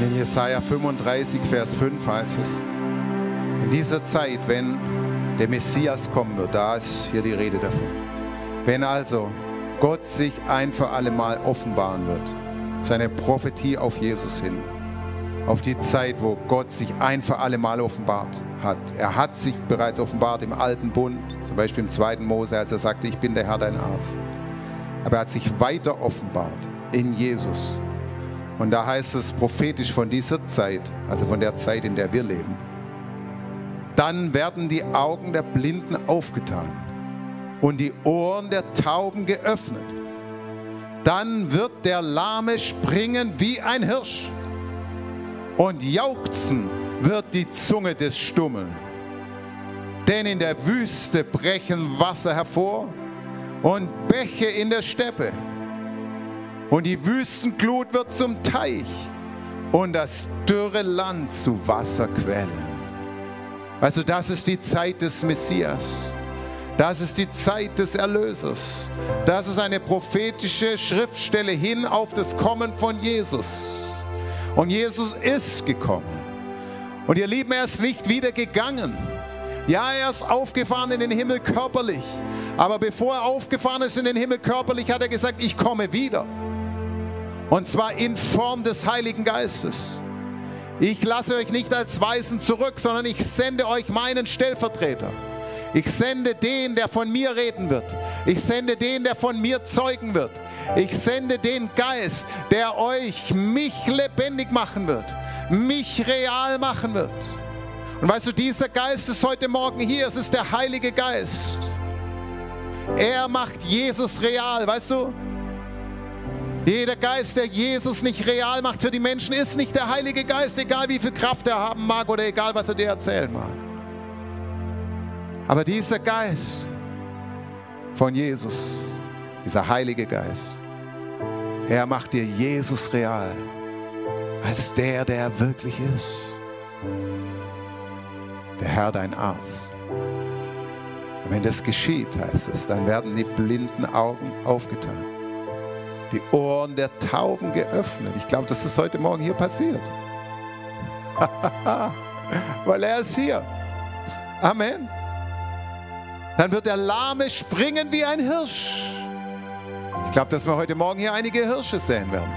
Und in Jesaja 35, Vers 5 heißt es, in dieser Zeit, wenn der Messias kommen wird, da ist hier die Rede davon, wenn also Gott sich ein für alle Mal offenbaren wird, seine Prophetie auf Jesus hin, auf die Zeit, wo Gott sich ein für alle Mal offenbart hat. Er hat sich bereits offenbart im Alten Bund, zum Beispiel im 2. Mose, als er sagte, ich bin der Herr, dein Arzt. Aber er hat sich weiter offenbart in Jesus. Und da heißt es prophetisch von dieser Zeit, also von der Zeit, in der wir leben, dann werden die Augen der Blinden aufgetan und die Ohren der Tauben geöffnet. Dann wird der Lahme springen wie ein Hirsch. Und jauchzen wird die Zunge des Stummen. Denn in der Wüste brechen Wasser hervor und Bäche in der Steppe. Und die Wüstenglut wird zum Teich und das dürre Land zu Wasserquellen. Also das ist die Zeit des Messias. Das ist die Zeit des Erlösers. Das ist eine prophetische Schriftstelle hin auf das Kommen von Jesus. Und Jesus ist gekommen. Und ihr Lieben, er ist nicht wieder gegangen. Ja, er ist aufgefahren in den Himmel körperlich. Aber bevor er aufgefahren ist in den Himmel körperlich, hat er gesagt, ich komme wieder. Und zwar in Form des Heiligen Geistes. Ich lasse euch nicht als Waisen zurück, sondern ich sende euch meinen Stellvertreter. Ich sende den, der von mir reden wird. Ich sende den, der von mir zeugen wird. Ich sende den Geist, der euch mich lebendig machen wird, mich real machen wird. Und weißt du, dieser Geist ist heute Morgen hier. Es ist der Heilige Geist. Er macht Jesus real, weißt du? Jeder Geist, der Jesus nicht real macht für die Menschen, ist nicht der Heilige Geist, egal wie viel Kraft er haben mag oder egal, was er dir erzählen mag. Aber dieser Geist von Jesus, dieser Heilige Geist, er macht dir Jesus real, als der, der er wirklich ist. Der Herr, dein Arzt. Und wenn das geschieht, heißt es, dann werden die blinden Augen aufgetan, die Ohren der Tauben geöffnet. Ich glaube, das ist heute Morgen hier passiert. Weil er ist hier. Amen. Dann wird der Lahme springen wie ein Hirsch. Ich glaube, dass wir heute Morgen hier einige Hirsche sehen werden.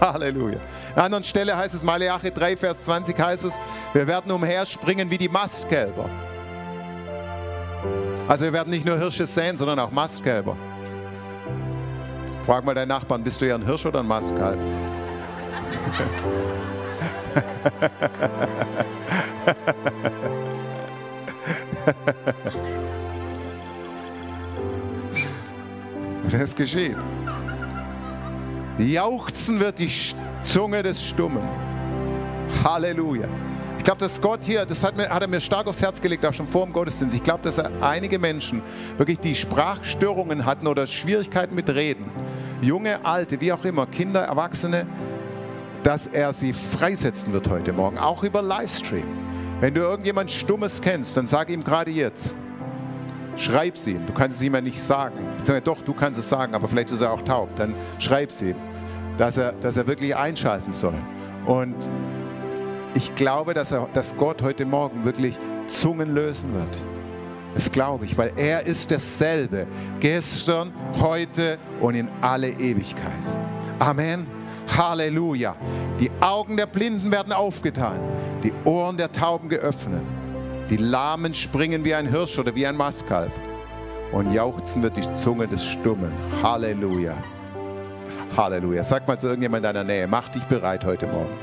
Halleluja. An einer anderen Stelle heißt es, Maleachi 3, Vers 20 heißt es, wir werden umherspringen wie die Mastkälber. Also wir werden nicht nur Hirsche sehen, sondern auch Mastkälber. Frag mal deinen Nachbarn, bist du eher ein Hirsch oder ein Mastkalb? Und es geschieht. Jauchzen wird die Zunge des Stummen. Halleluja. Ich glaube, dass Gott hier, das hat er mir stark aufs Herz gelegt, auch schon vor dem Gottesdienst. Ich glaube, dass er einige Menschen wirklich die Sprachstörungen hatten oder Schwierigkeiten mit Reden. Junge, Alte, wie auch immer, Kinder, Erwachsene, dass er sie freisetzen wird heute Morgen, auch über Livestream. Wenn du irgendjemand Stummes kennst, dann sag ihm gerade jetzt. Schreib sie ihm. Du kannst es ihm ja nicht sagen. Doch, du kannst es sagen, aber vielleicht ist er auch taub. Dann schreib sie ihm, dass er wirklich einschalten soll. Und ich glaube, dass Gott heute Morgen wirklich Zungen lösen wird. Das glaube ich, weil er ist dasselbe. Gestern, heute und in alle Ewigkeit. Amen. Halleluja. Die Augen der Blinden werden aufgetan, die Ohren der Tauben geöffnet, die Lahmen springen wie ein Hirsch oder wie ein Mastkalb und jauchzen wird die Zunge des Stummen. Halleluja. Halleluja. Sag mal zu irgendjemand in deiner Nähe, mach dich bereit heute Morgen.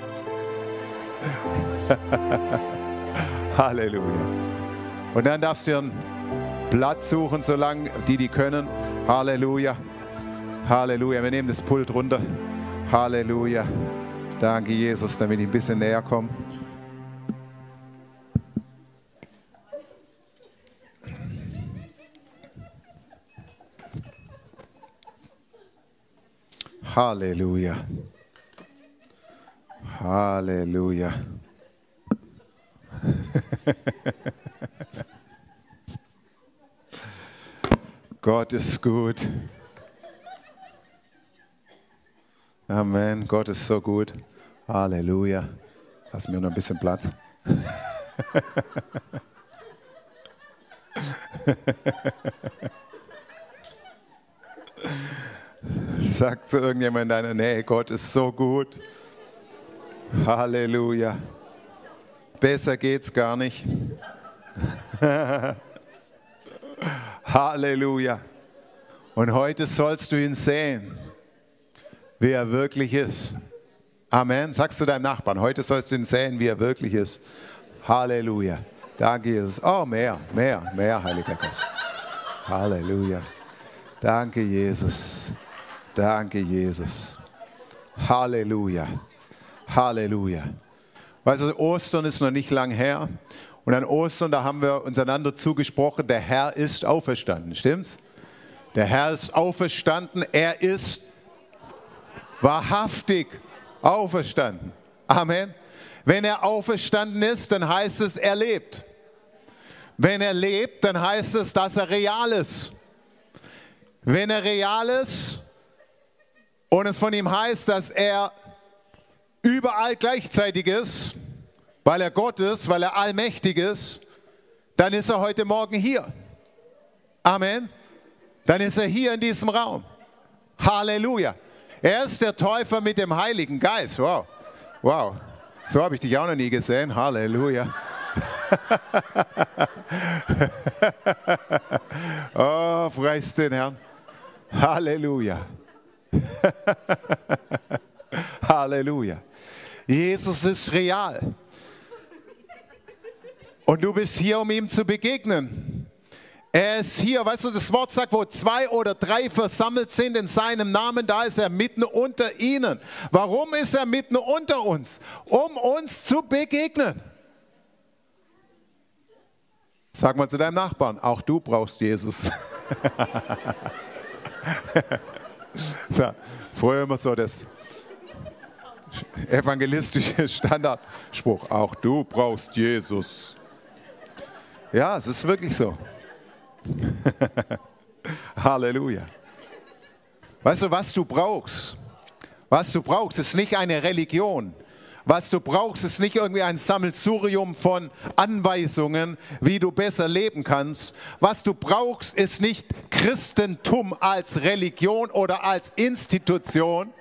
Halleluja. Und dann darfst du einen Platz suchen, solange die können. Halleluja. Halleluja. Wir nehmen das Pult runter. Halleluja. Danke, Jesus, damit ich ein bisschen näher komme. Halleluja. Halleluja. Gott ist gut. Amen. Gott ist so gut. Halleluja. Lass mir noch ein bisschen Platz. Sag zu irgendjemand in deiner Nähe, Gott ist so gut. Halleluja. Besser geht's gar nicht. Halleluja. Und heute sollst du ihn sehen, wie er wirklich ist. Amen. Sagst du deinem Nachbarn, heute sollst du ihn sehen, wie er wirklich ist. Halleluja. Danke, Jesus. Oh, mehr, Heiliger Geist. Halleluja. Danke, Jesus. Danke, Jesus. Halleluja. Halleluja. Weißt du, Ostern ist noch nicht lang her. Und an Ostern, da haben wir uns einander zugesprochen, der Herr ist auferstanden. Stimmt's? Der Herr ist auferstanden. Er ist wahrhaftig auferstanden. Amen. Wenn er auferstanden ist, dann heißt es, er lebt. Wenn er lebt, dann heißt es, dass er real ist. Wenn er real ist und es von ihm heißt, dass er überall gleichzeitig ist, weil er Gott ist, weil er allmächtig ist, dann ist er heute Morgen hier. Amen. Dann ist er hier in diesem Raum. Halleluja. Er ist der Täufer mit dem Heiligen Geist. Wow. Wow. So habe ich dich auch noch nie gesehen. Halleluja. Oh, preis den Herrn. Halleluja. Halleluja. Jesus ist real. Und du bist hier, um ihm zu begegnen. Er ist hier. Weißt du, das Wort sagt, wo 2 oder 3 versammelt sind in seinem Namen, da ist er mitten unter ihnen. Warum ist er mitten unter uns? Um uns zu begegnen. Sag mal zu deinem Nachbarn, auch du brauchst Jesus. So, früher immer so das evangelistische Standardspruch, auch du brauchst Jesus. Ja, es ist wirklich so. Halleluja. Weißt du, was du brauchst? Was du brauchst, ist nicht eine Religion. Was du brauchst, ist nicht irgendwie ein Sammelsurium von Anweisungen, wie du besser leben kannst. Was du brauchst, ist nicht Christentum als Religion oder als Institution,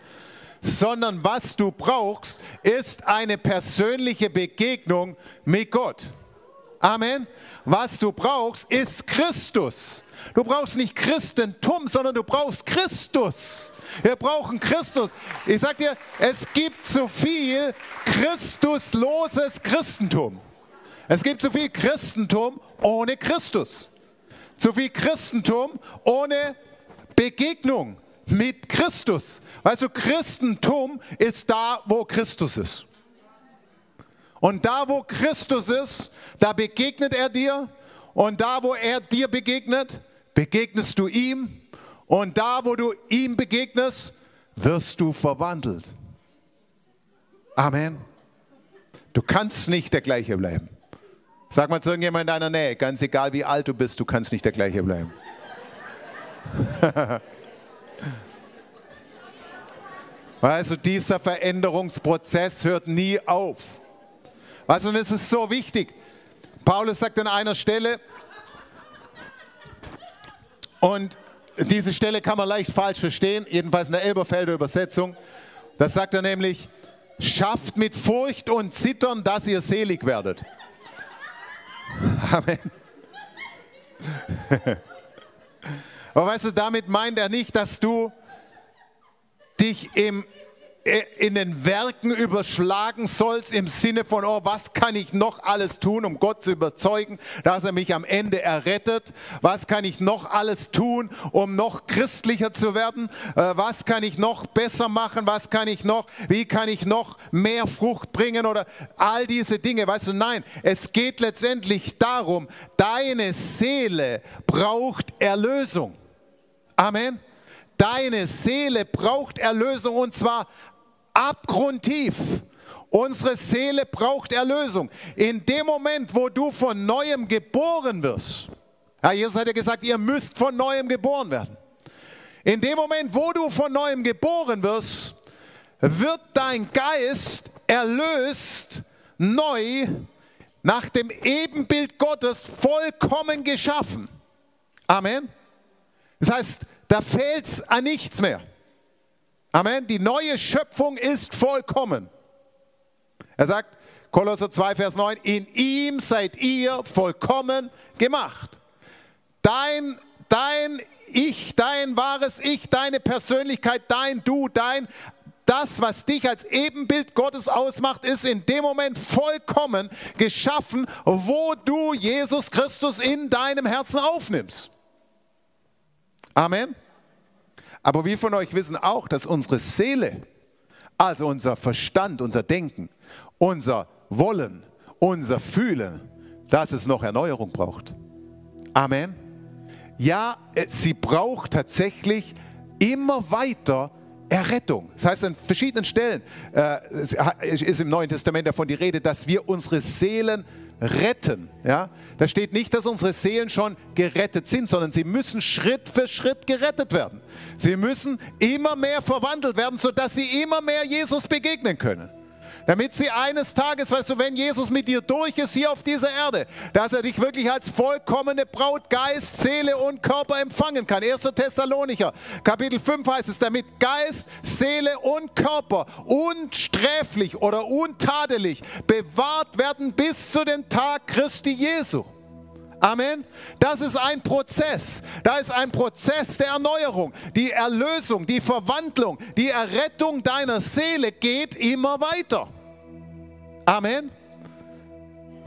sondern was du brauchst, ist eine persönliche Begegnung mit Gott. Amen. Was du brauchst, ist Christus. Du brauchst nicht Christentum, sondern du brauchst Christus. Wir brauchen Christus. Ich sage dir, es gibt so viel christusloses Christentum. Es gibt so viel Christentum ohne Christus. So viel Christentum ohne Begegnung mit Christus. Weißt du, Christentum ist da, wo Christus ist. Und da, wo Christus ist, da begegnet er dir. Und da, wo er dir begegnet, begegnest du ihm. Und da, wo du ihm begegnest, wirst du verwandelt. Amen. Du kannst nicht der Gleiche bleiben. Sag mal zu irgendjemand in deiner Nähe, ganz egal wie alt du bist, du kannst nicht der Gleiche bleiben. Weißt du, dieser Veränderungsprozess hört nie auf. Weißt du, und es ist so wichtig. Paulus sagt an einer Stelle, und diese Stelle kann man leicht falsch verstehen, jedenfalls in der Elberfelder Übersetzung, da sagt er nämlich, schafft mit Furcht und Zittern, dass ihr selig werdet. Amen. Aber weißt du, damit meint er nicht, dass du dich in den Werken überschlagen sollst, im Sinne von, oh, was kann ich noch alles tun, um Gott zu überzeugen, dass er mich am Ende errettet? Was kann ich noch alles tun, um noch christlicher zu werden? Was kann ich noch besser machen? Was kann ich noch, wie kann ich noch mehr Frucht bringen? Oder all diese Dinge, weißt du, nein, es geht letztendlich darum, deine Seele braucht Erlösung. Amen. Deine Seele braucht Erlösung, und zwar abgrundtief. Unsere Seele braucht Erlösung. In dem Moment, wo du von Neuem geboren wirst, ja, Jesus hat ja gesagt, ihr müsst von Neuem geboren werden. In dem Moment, wo du von Neuem geboren wirst, wird dein Geist erlöst, neu, nach dem Ebenbild Gottes vollkommen geschaffen. Amen. Das heißt, da fehlt es an nichts mehr. Amen. Die neue Schöpfung ist vollkommen. Er sagt, Kolosser 2, Vers 9, in ihm seid ihr vollkommen gemacht. Dein Ich, dein wahres Ich, deine Persönlichkeit, dein Du, das, was dich als Ebenbild Gottes ausmacht, ist in dem Moment vollkommen geschaffen, wo du Jesus Christus in deinem Herzen aufnimmst. Amen. Aber wir von euch wissen auch, dass unsere Seele, also unser Verstand, unser Denken, unser Wollen, unser Fühlen, dass es noch Erneuerung braucht. Amen. Ja, sie braucht tatsächlich immer weiter Errettung. Das heißt, an verschiedenen Stellen ist im Neuen Testament davon die Rede, dass wir unsere Seelen retten. Ja? Da steht nicht, dass unsere Seelen schon gerettet sind, sondern sie müssen Schritt für Schritt gerettet werden. Sie müssen immer mehr verwandelt werden, sodass sie immer mehr Jesus begegnen können. Damit sie eines Tages, weißt du, wenn Jesus mit dir durch ist, hier auf dieser Erde, dass er dich wirklich als vollkommene Braut, Geist, Seele und Körper empfangen kann. 1. Thessalonicher, Kapitel 5 heißt es, damit Geist, Seele und Körper unsträflich oder untadelig bewahrt werden bis zu dem Tag Christi Jesu. Amen. Das ist ein Prozess. Da ist ein Prozess der Erneuerung. Die Erlösung, die Verwandlung, die Errettung deiner Seele geht immer weiter. Amen.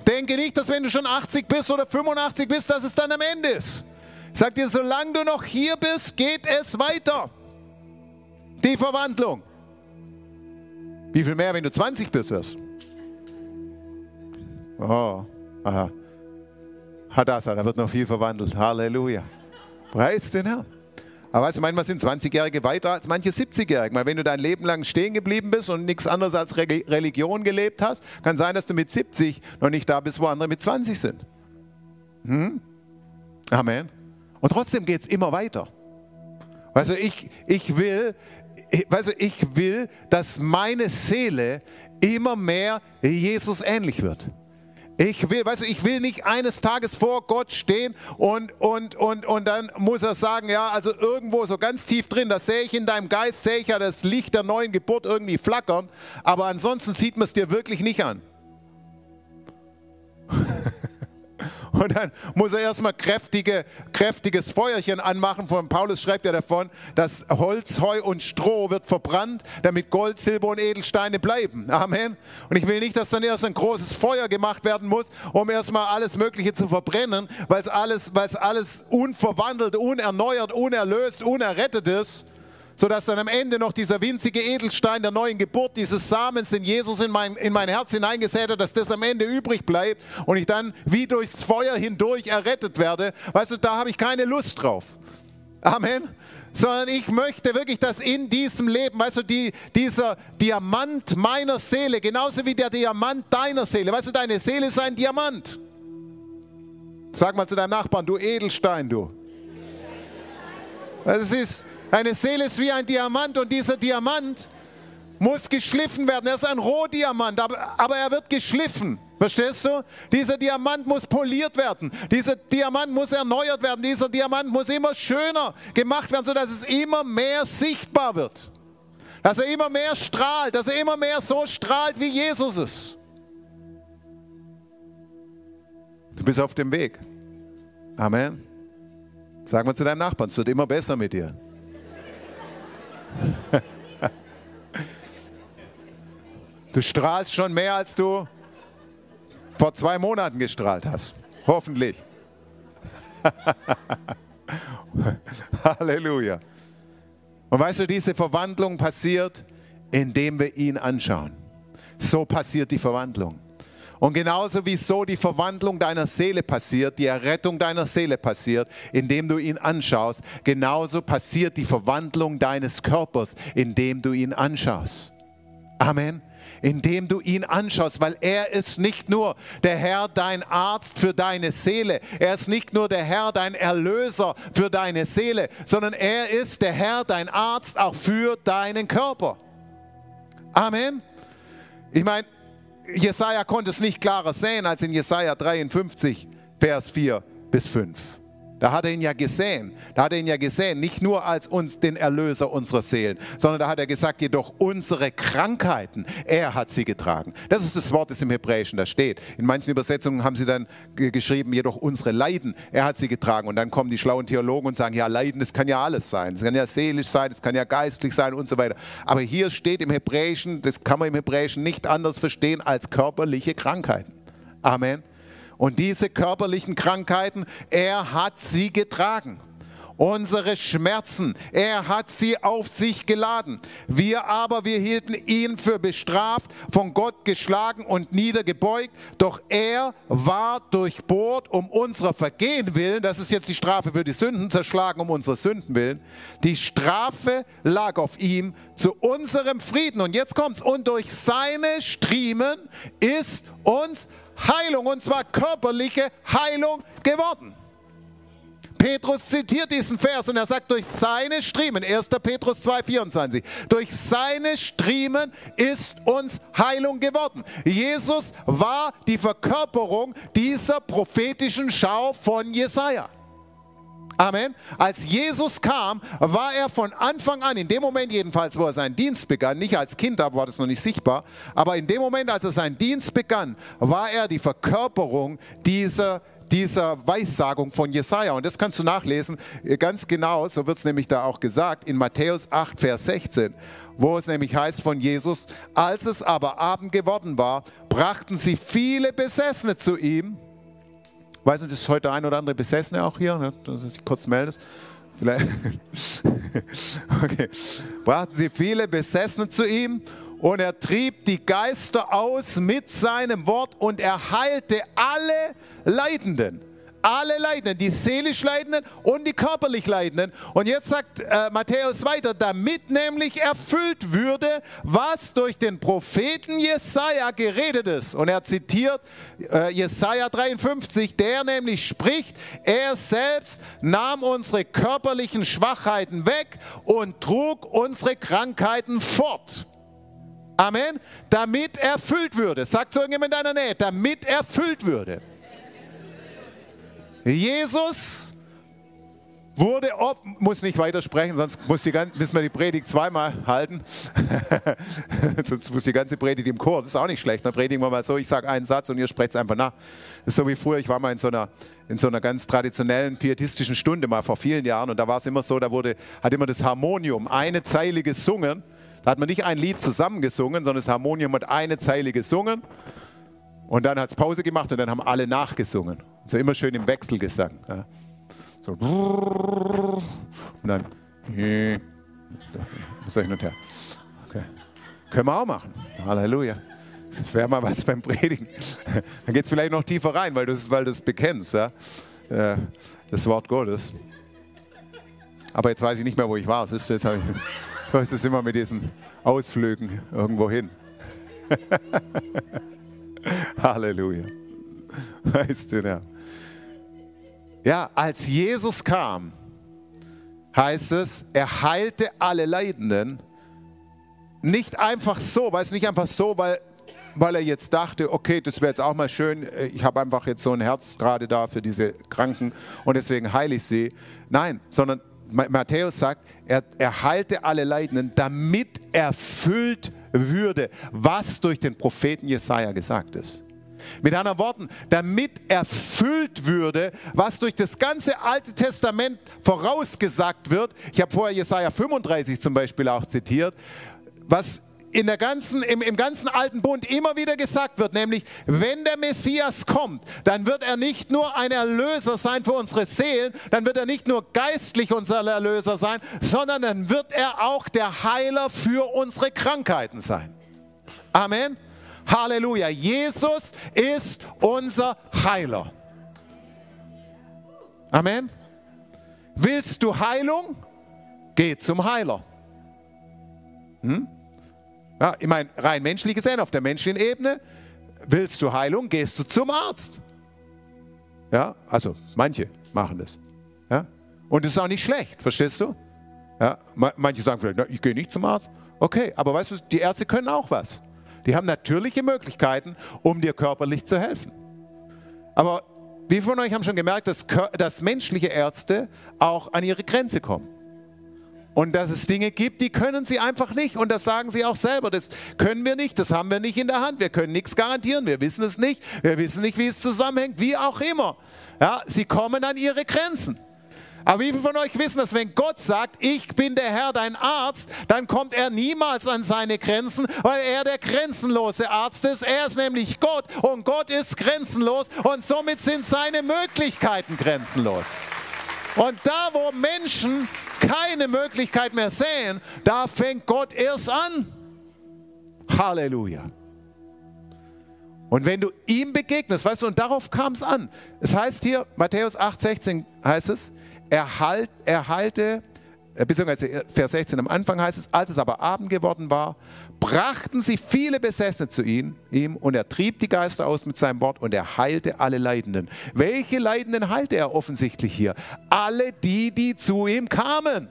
Denke nicht, dass wenn du schon 80 bist oder 85 bist, dass es dann am Ende ist. Ich sage dir, solange du noch hier bist, geht es weiter. Die Verwandlung. Wie viel mehr, wenn du 20 bist, hörst? Oh, aha. Hadassah, da wird noch viel verwandelt. Halleluja. Preis den Herrn. Aber weißt du, manchmal sind 20-Jährige weiter als manche 70-Jährige. Weil wenn du dein Leben lang stehen geblieben bist und nichts anderes als Religion gelebt hast, kann sein, dass du mit 70 noch nicht da bist, wo andere mit 20 sind. Hm? Amen. Und trotzdem geht es immer weiter. Also ich will, dass meine Seele immer mehr Jesus ähnlich wird. Ich will nicht eines Tages vor Gott stehen und dann muss er sagen, ja, also irgendwo so ganz tief drin, das sehe ich in deinem Geist, sehe ich ja das Licht der neuen Geburt irgendwie flackern, aber ansonsten sieht man es dir wirklich nicht an. Und dann muss er erstmal kräftiges Feuerchen anmachen. Von Paulus schreibt ja davon, dass Holz, Heu und Stroh wird verbrannt, damit Gold, Silber und Edelsteine bleiben. Amen. Und ich will nicht, dass dann erst ein großes Feuer gemacht werden muss, um erstmal alles Mögliche zu verbrennen, weil es alles unverwandelt, unerneuert, unerlöst, unerrettet ist, sodass dann am Ende noch dieser winzige Edelstein der neuen Geburt, dieses Samens, den Jesus in mein Herz hineingesät hat, dass das am Ende übrig bleibt und ich dann wie durchs Feuer hindurch errettet werde. Weißt du, da habe ich keine Lust drauf. Amen. Sondern ich möchte wirklich, dass in diesem Leben, weißt du, dieser Diamant meiner Seele, genauso wie der Diamant deiner Seele, weißt du, deine Seele ist ein Diamant. Sag mal zu deinem Nachbarn, du Edelstein, du. Das ist... Deine Seele ist wie ein Diamant und dieser Diamant muss geschliffen werden. Er ist ein Rohdiamant, aber er wird geschliffen. Verstehst du? Dieser Diamant muss poliert werden. Dieser Diamant muss erneuert werden. Dieser Diamant muss immer schöner gemacht werden, sodass es immer mehr sichtbar wird. Dass er immer mehr strahlt, dass er immer mehr so strahlt, wie Jesus ist. Du bist auf dem Weg. Amen. Sag mal zu deinem Nachbarn, es wird immer besser mit dir. Du strahlst schon mehr, als du vor 2 Monaten gestrahlt hast. Hoffentlich. Halleluja. Und weißt du, diese Verwandlung passiert, indem wir ihn anschauen. So passiert die Verwandlung. Und genauso wie so die Verwandlung deiner Seele passiert, die Errettung deiner Seele passiert, indem du ihn anschaust, genauso passiert die Verwandlung deines Körpers, indem du ihn anschaust. Amen. Indem du ihn anschaust, weil er ist nicht nur der Herr, dein Arzt für deine Seele, er ist nicht nur der Herr, dein Erlöser für deine Seele, sondern er ist der Herr, dein Arzt auch für deinen Körper. Amen. Ich meine, Jesaja konnte es nicht klarer sehen als in Jesaja 53, Vers 4 bis 5. Da hat er ihn ja gesehen. Da hat er ihn ja gesehen, nicht nur als uns den Erlöser unserer Seelen, sondern da hat er gesagt, jedoch unsere Krankheiten, er hat sie getragen. Das ist das Wort, das im Hebräischen da steht. In manchen Übersetzungen haben sie dann geschrieben, jedoch unsere Leiden, er hat sie getragen. Und dann kommen die schlauen Theologen und sagen, ja, Leiden, das kann ja alles sein. Es kann ja seelisch sein, es kann ja geistlich sein und so weiter. Aber hier steht im Hebräischen, das kann man im Hebräischen nicht anders verstehen als körperliche Krankheiten. Amen. Und diese körperlichen Krankheiten, er hat sie getragen. Unsere Schmerzen, er hat sie auf sich geladen. Wir hielten ihn für bestraft, von Gott geschlagen und niedergebeugt. Doch er war durchbohrt um unserer Vergehen willen. Das ist jetzt die Strafe für die Sünden, zerschlagen um unsere Sünden willen. Die Strafe lag auf ihm zu unserem Frieden. Und jetzt kommt's. Und durch seine Striemen ist uns Heilung, und zwar körperliche Heilung geworden. Petrus zitiert diesen Vers und er sagt, durch seine Striemen, 1. Petrus 2,24, durch seine Striemen ist uns Heilung geworden. Jesus war die Verkörperung dieser prophetischen Schau von Jesaja. Amen. Als Jesus kam, war er von Anfang an, in dem Moment jedenfalls, wo er seinen Dienst begann, nicht als Kind, da war das noch nicht sichtbar, aber in dem Moment, als er seinen Dienst begann, war er die Verkörperung dieser Weissagung von Jesaja. Und das kannst du nachlesen, ganz genau, so wird es nämlich da auch gesagt, in Matthäus 8, Vers 16, wo es nämlich heißt von Jesus, als es aber Abend geworden war, brachten sie viele Besessene zu ihm. Ich weiß nicht, das ist heute ein oder andere Besessene auch hier, ne? Dass du dich kurz meldest. Vielleicht. Okay. Brachten sie viele Besessene zu ihm und er trieb die Geister aus mit seinem Wort und er heilte alle Leidenden. Alle Leidenden, die seelisch Leidenden und die körperlich Leidenden. Und jetzt sagt Matthäus weiter, damit nämlich erfüllt würde, was durch den Propheten Jesaja geredet ist. Und er zitiert Jesaja 53, der nämlich spricht, er selbst nahm unsere körperlichen Schwachheiten weg und trug unsere Krankheiten fort. Amen. Damit erfüllt würde. Sagt so irgendjemand in deiner Nähe, damit erfüllt würde. Jesus wurde oft, muss nicht weitersprechen, sonst müssen wir die Predigt zweimal halten. Sonst muss die ganze Predigt im Chor, das ist auch nicht schlecht. Dann predigen wir mal so, ich sage einen Satz und ihr sprecht es einfach nach. Das ist so wie früher, ich war mal in so einer ganz traditionellen pietistischen Stunde, mal vor vielen Jahren. Und da war es immer so, hat immer das Harmonium eine Zeile gesungen. Da hat man nicht ein Lied zusammengesungen, sondern das Harmonium hat eine Zeile gesungen. Und dann hat es Pause gemacht und dann haben alle nachgesungen. So immer schön im Wechselgesang. Ja. So. Und dann. So hin und her. Okay. Können wir auch machen. Halleluja. Das wäre mal was beim Predigen. Dann geht es vielleicht noch tiefer rein, weil du es bekennst. Ja? Das Wort Gottes. Aber jetzt weiß ich nicht mehr, wo ich war. Jetzt ist immer mit diesen Ausflügen irgendwo hin. Halleluja. Weißt du, ja. Ja, als Jesus kam, heißt es, er heilte alle Leidenden. Nicht einfach so, weißt du, nicht einfach so, weil er jetzt dachte, okay, das wäre jetzt auch mal schön, ich habe einfach jetzt so ein Herz gerade da für diese Kranken und deswegen heile ich sie. Nein, sondern Matthäus sagt, er heilte alle Leidenden, damit erfüllt würde, was durch den Propheten Jesaja gesagt ist. Mit anderen Worten, damit erfüllt würde, was durch das ganze Alte Testament vorausgesagt wird. Ich habe vorher Jesaja 35 zum Beispiel auch zitiert, was im ganzen Alten Bund immer wieder gesagt wird, nämlich, wenn der Messias kommt, dann wird er nicht nur ein Erlöser sein für unsere Seelen, dann wird er nicht nur geistlich unser Erlöser sein, sondern dann wird er auch der Heiler für unsere Krankheiten sein. Amen. Halleluja. Jesus ist unser Heiler. Amen. Willst du Heilung? Geh zum Heiler. Hm? Ja, ich meine, rein menschlich gesehen, auf der menschlichen Ebene, willst du Heilung, gehst du zum Arzt. Ja, also manche machen das. Ja? Und das ist auch nicht schlecht, verstehst du? Ja, manche sagen vielleicht, na, ich gehe nicht zum Arzt. Okay, aber weißt du, die Ärzte können auch was. Die haben natürliche Möglichkeiten, um dir körperlich zu helfen. Aber wie von euch haben schon gemerkt, dass menschliche Ärzte auch an ihre Grenze kommen. Und dass es Dinge gibt, die können sie einfach nicht. Und das sagen sie auch selber. Das können wir nicht, das haben wir nicht in der Hand. Wir können nichts garantieren, wir wissen es nicht. Wir wissen nicht, wie es zusammenhängt, wie auch immer. Ja, sie kommen an ihre Grenzen. Aber wie viele von euch wissen, dass wenn Gott sagt, ich bin der Herr, dein Arzt, dann kommt er niemals an seine Grenzen, weil er der grenzenlose Arzt ist. Er ist nämlich Gott und Gott ist grenzenlos und somit sind seine Möglichkeiten grenzenlos. Und da, wo Menschen keine Möglichkeit mehr sehen, da fängt Gott erst an. Halleluja. Und wenn du ihm begegnest, weißt du, und darauf kam es an. Es heißt hier, Matthäus 8,16 heißt es, beziehungsweise Vers 16 am Anfang heißt es, als es aber Abend geworden war, brachten sie viele Besessene zu ihm und er trieb die Geister aus mit seinem Wort und er heilte alle Leidenden. Welche Leidenden heilte er offensichtlich hier? Alle die, die zu ihm kamen.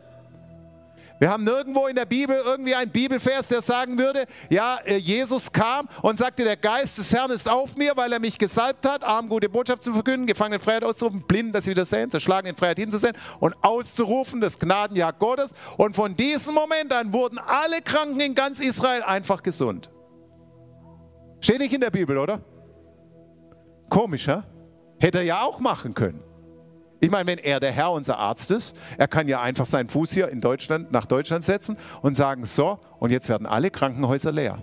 Wir haben nirgendwo in der Bibel irgendwie einen Bibelvers, der sagen würde, ja, Jesus kam und sagte, der Geist des Herrn ist auf mir, weil er mich gesalbt hat, Armen gute Botschaft zu verkünden, Gefangenen Freiheit auszurufen, Blinden, dass sie wieder sehen, Zerschlagenen Freiheit hinzusehen und auszurufen, das Gnadenjahr Gottes. Und von diesem Moment an wurden alle Kranken in ganz Israel einfach gesund. Steht nicht in der Bibel, oder? Komisch, ja? Hätte er ja auch machen können. Ich meine, wenn er der Herr, unser Arzt ist, er kann ja einfach seinen Fuß hier in Deutschland, nach Deutschland setzen und sagen, so, und jetzt werden alle Krankenhäuser leer.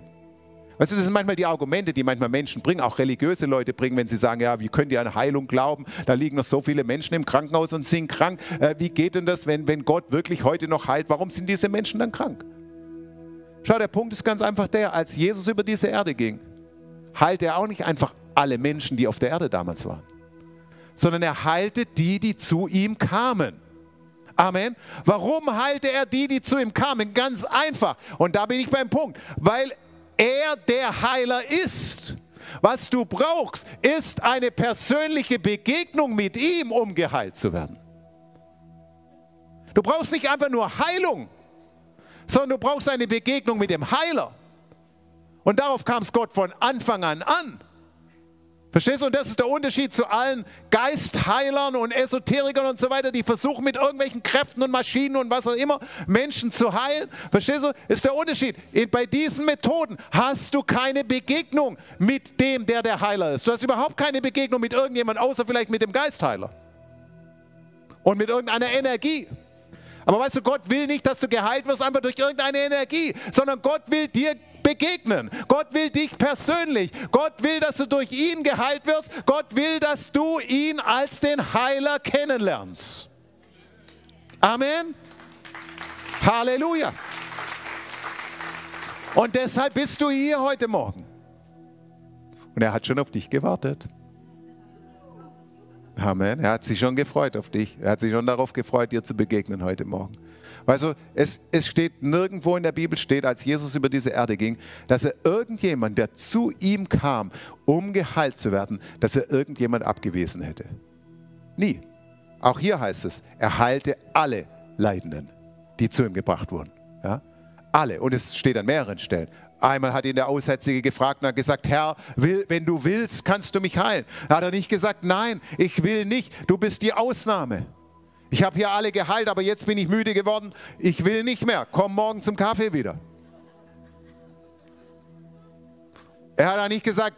Weißt du, das sind manchmal die Argumente, die manchmal Menschen bringen, auch religiöse Leute bringen, wenn sie sagen, ja, wie könnt ihr an Heilung glauben, da liegen noch so viele Menschen im Krankenhaus und sind krank. Wie geht denn das, wenn Gott wirklich heute noch heilt, warum sind diese Menschen dann krank? Schau, der Punkt ist ganz einfach der, als Jesus über diese Erde ging, heilte er auch nicht einfach alle Menschen, die auf der Erde damals waren, sondern er heilte die, die zu ihm kamen. Amen. Warum heilte er die, die zu ihm kamen? Ganz einfach. Und da bin ich beim Punkt. Weil er der Heiler ist. Was du brauchst, ist eine persönliche Begegnung mit ihm, um geheilt zu werden. Du brauchst nicht einfach nur Heilung, sondern du brauchst eine Begegnung mit dem Heiler. Und darauf kam es Gott von Anfang an. Verstehst du? Und das ist der Unterschied zu allen Geistheilern und Esoterikern und so weiter, die versuchen mit irgendwelchen Kräften und Maschinen und was auch immer Menschen zu heilen. Verstehst du? Ist der Unterschied. Bei diesen Methoden hast du keine Begegnung mit dem, der der Heiler ist. Du hast überhaupt keine Begegnung mit irgendjemandem, außer vielleicht mit dem Geistheiler. Und mit irgendeiner Energie. Aber weißt du, Gott will nicht, dass du geheilt wirst, einfach durch irgendeine Energie, sondern Gott will dir begegnen. Gott will dich persönlich. Gott will, dass du durch ihn geheilt wirst. Gott will, dass du ihn als den Heiler kennenlernst. Amen. Halleluja. Und deshalb bist du hier heute Morgen. Und er hat schon auf dich gewartet. Amen. Er hat sich schon gefreut auf dich. Er hat sich schon darauf gefreut, dir zu begegnen heute Morgen. Weißt du, es steht nirgendwo in der Bibel, als Jesus über diese Erde ging, dass er irgendjemand, der zu ihm kam, um geheilt zu werden, dass er irgendjemand abgewiesen hätte. Nie. Auch hier heißt es, er heilte alle Leidenden, die zu ihm gebracht wurden. Ja? Alle. Und es steht an mehreren Stellen. Einmal hat ihn der Aussätzige gefragt und hat gesagt, Herr, wenn du willst, kannst du mich heilen. Da hat er nicht gesagt, nein, ich will nicht, du bist die Ausnahme. Ich habe hier alle geheilt, aber jetzt bin ich müde geworden, ich will nicht mehr, komm morgen zum Kaffee wieder. Er hat auch nicht gesagt,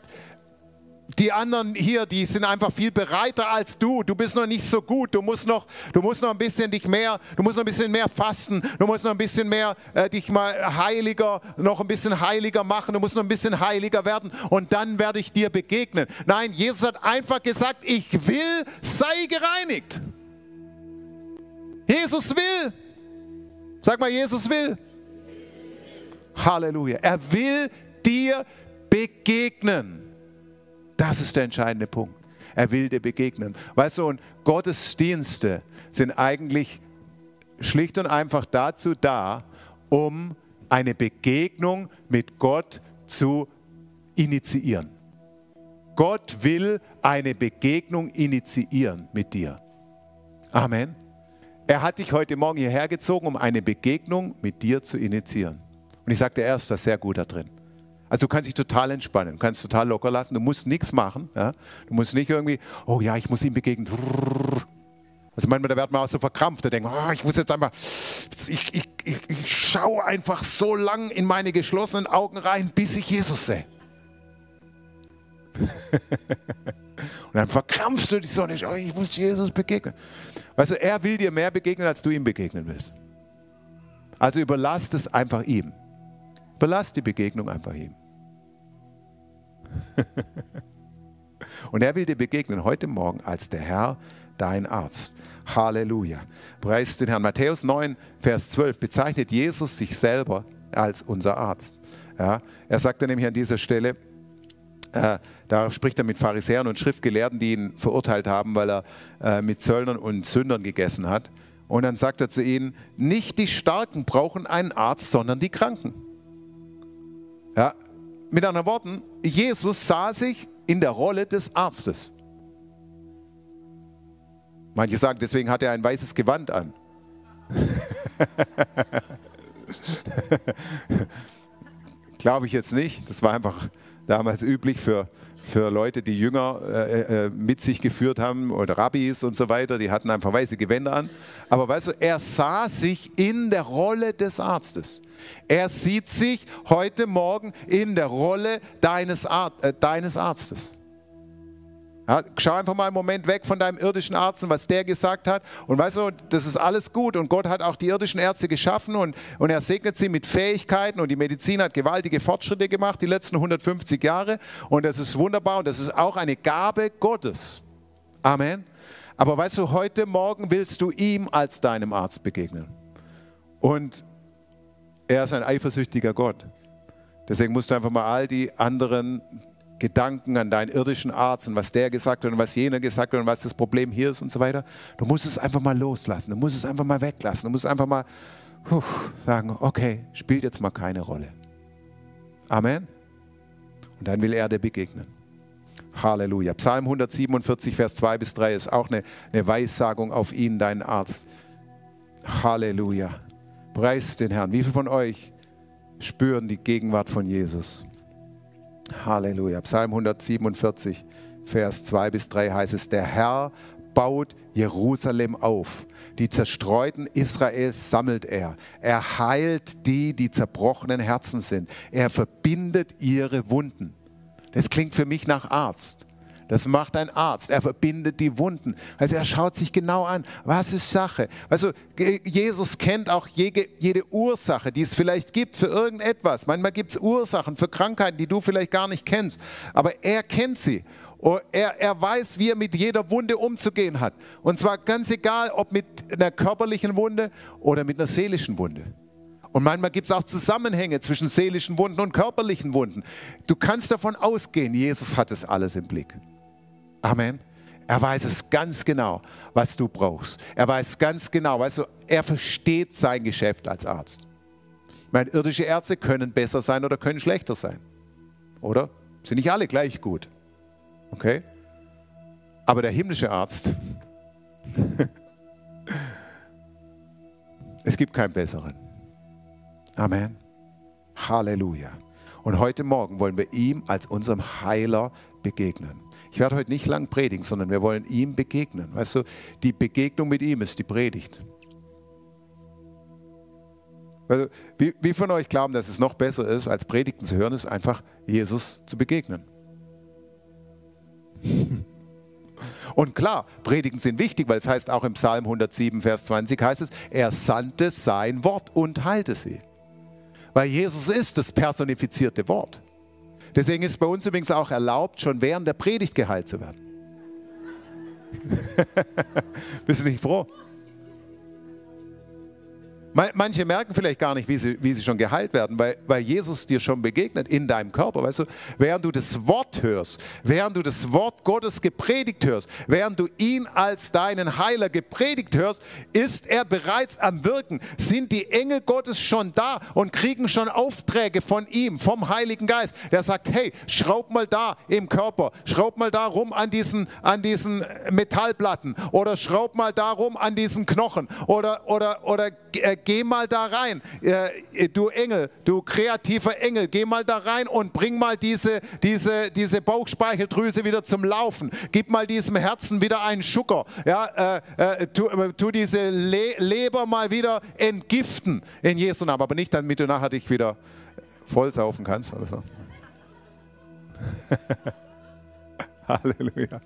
die anderen hier, die sind einfach viel bereiter als du. Du bist noch nicht so gut. Du musst noch ein bisschen mehr fasten. Du musst noch ein bisschen mehr dich mal heiliger, noch ein bisschen heiliger machen. Du musst noch ein bisschen heiliger werden und dann werde ich dir begegnen. Nein, Jesus hat einfach gesagt, ich will, sei gereinigt. Jesus will. Sag mal, Jesus will. Halleluja. Er will dir begegnen. Das ist der entscheidende Punkt. Er will dir begegnen. Weißt du, und Gottesdienste sind eigentlich schlicht und einfach dazu da, um eine Begegnung mit Gott zu initiieren. Gott will eine Begegnung initiieren mit dir. Amen. Er hat dich heute Morgen hierher gezogen, um eine Begegnung mit dir zu initiieren. Und ich sagte, er ist da sehr gut da drin. Also du kannst dich total entspannen, kannst total locker lassen, du musst nichts machen. Ja? Du musst nicht irgendwie, oh ja, ich muss ihm begegnen. Also manchmal, da wird man auch so verkrampft, da denkt man, oh, ich muss jetzt einfach, ich schaue einfach so lang in meine geschlossenen Augen rein, bis ich Jesus sehe. Und dann verkrampfst du dich so nicht, oh, ich muss Jesus begegnen. Also er will dir mehr begegnen, als du ihm begegnen willst. Also überlass es einfach ihm. Belass die Begegnung einfach ihm. Und er will dir begegnen heute Morgen als der Herr, dein Arzt. Halleluja. Preis den Herrn. Matthäus 9, Vers 12 bezeichnet Jesus sich selber als unser Arzt. Ja, er sagt dann nämlich an dieser Stelle, da spricht er mit Pharisäern und Schriftgelehrten, die ihn verurteilt haben, weil er mit Zöllnern und Sündern gegessen hat. Und dann sagt er zu ihnen, nicht die Starken brauchen einen Arzt, sondern die Kranken. Ja, mit anderen Worten, Jesus sah sich in der Rolle des Arztes. Manche sagen, deswegen hat er ein weißes Gewand an. Glaube ich jetzt nicht. Das war einfach damals üblich für Leute, die Jünger mit sich geführt haben oder Rabbis und so weiter. Die hatten einfach weiße Gewänder an. Aber weißt du, er sah sich in der Rolle des Arztes. Er sieht sich heute Morgen in der Rolle deines Arztes. Ja, schau einfach mal einen Moment weg von deinem irdischen Arzt und was der gesagt hat. Und weißt du, das ist alles gut und Gott hat auch die irdischen Ärzte geschaffen und er segnet sie mit Fähigkeiten und die Medizin hat gewaltige Fortschritte gemacht die letzten 150 Jahre und das ist wunderbar und das ist auch eine Gabe Gottes. Amen. Aber weißt du, heute Morgen willst du ihm als deinem Arzt begegnen. Und er ist ein eifersüchtiger Gott. Deswegen musst du einfach mal all die anderen Gedanken an deinen irdischen Arzt und was der gesagt hat und was jener gesagt hat und was das Problem hier ist und so weiter. Du musst es einfach mal loslassen. Du musst es einfach mal weglassen. Du musst einfach mal sagen, okay, spielt jetzt mal keine Rolle. Amen. Und dann will er dir begegnen. Halleluja. Psalm 147, Vers 2 bis 3 ist auch eine Weissagung auf ihn, deinen Arzt. Halleluja. Preis den Herrn. Wie viele von euch spüren die Gegenwart von Jesus? Halleluja. Psalm 147, Vers 2 bis 3 heißt es, der Herr baut Jerusalem auf. Die Zerstreuten Israels sammelt er. Er heilt die, die zerbrochenen Herzen sind. Er verbindet ihre Wunden. Das klingt für mich nach Arzt. Das macht ein Arzt. Er verbindet die Wunden. Also er schaut sich genau an, was ist Sache. Also Jesus kennt auch jede Ursache, die es vielleicht gibt für irgendetwas. Manchmal gibt es Ursachen für Krankheiten, die du vielleicht gar nicht kennst. Aber er kennt sie. Er weiß, wie er mit jeder Wunde umzugehen hat. Und zwar ganz egal, ob mit einer körperlichen Wunde oder mit einer seelischen Wunde. Und manchmal gibt es auch Zusammenhänge zwischen seelischen Wunden und körperlichen Wunden. Du kannst davon ausgehen, Jesus hat es alles im Blick. Amen. Er weiß es ganz genau, was du brauchst. Er weiß ganz genau, weißt du, er versteht sein Geschäft als Arzt. Ich meine, irdische Ärzte können besser sein oder können schlechter sein. Oder? Sind nicht alle gleich gut. Okay? Aber der himmlische Arzt, es gibt keinen besseren. Amen. Halleluja. Und heute Morgen wollen wir ihm als unserem Heiler begegnen. Ich werde heute nicht lang predigen, sondern wir wollen ihm begegnen. Weißt du, die Begegnung mit ihm ist die Predigt. Also, wie von euch glauben, dass es noch besser ist, als Predigten zu hören, ist einfach Jesus zu begegnen. Und klar, Predigten sind wichtig, weil es heißt auch im Psalm 107, Vers 20 heißt es, er sandte sein Wort und heilte sie. Weil Jesus ist das personifizierte Wort. Deswegen ist bei uns übrigens auch erlaubt, schon während der Predigt geheilt zu werden. Bist du nicht froh? Manche merken vielleicht gar nicht, wie sie schon geheilt werden, weil Jesus dir schon begegnet in deinem Körper. Weißt du, während du das Wort hörst, während du das Wort Gottes gepredigt hörst, während du ihn als deinen Heiler gepredigt hörst, ist er bereits am Wirken. Sind die Engel Gottes schon da und kriegen schon Aufträge von ihm, vom Heiligen Geist. Der sagt, hey, schraub mal da im Körper, schraub mal da rum an diesen Metallplatten oder schraub mal da rum an diesen Knochen oder geh mal da rein, du Engel, du kreativer Engel, geh mal da rein und bring mal diese Bauchspeicheldrüse wieder zum Laufen. Gib mal diesem Herzen wieder einen Schucker. Ja, tu diese Leber mal wieder entgiften in Jesu Namen, aber nicht, damit du nachher dich wieder vollsaufen kannst oder so. Halleluja.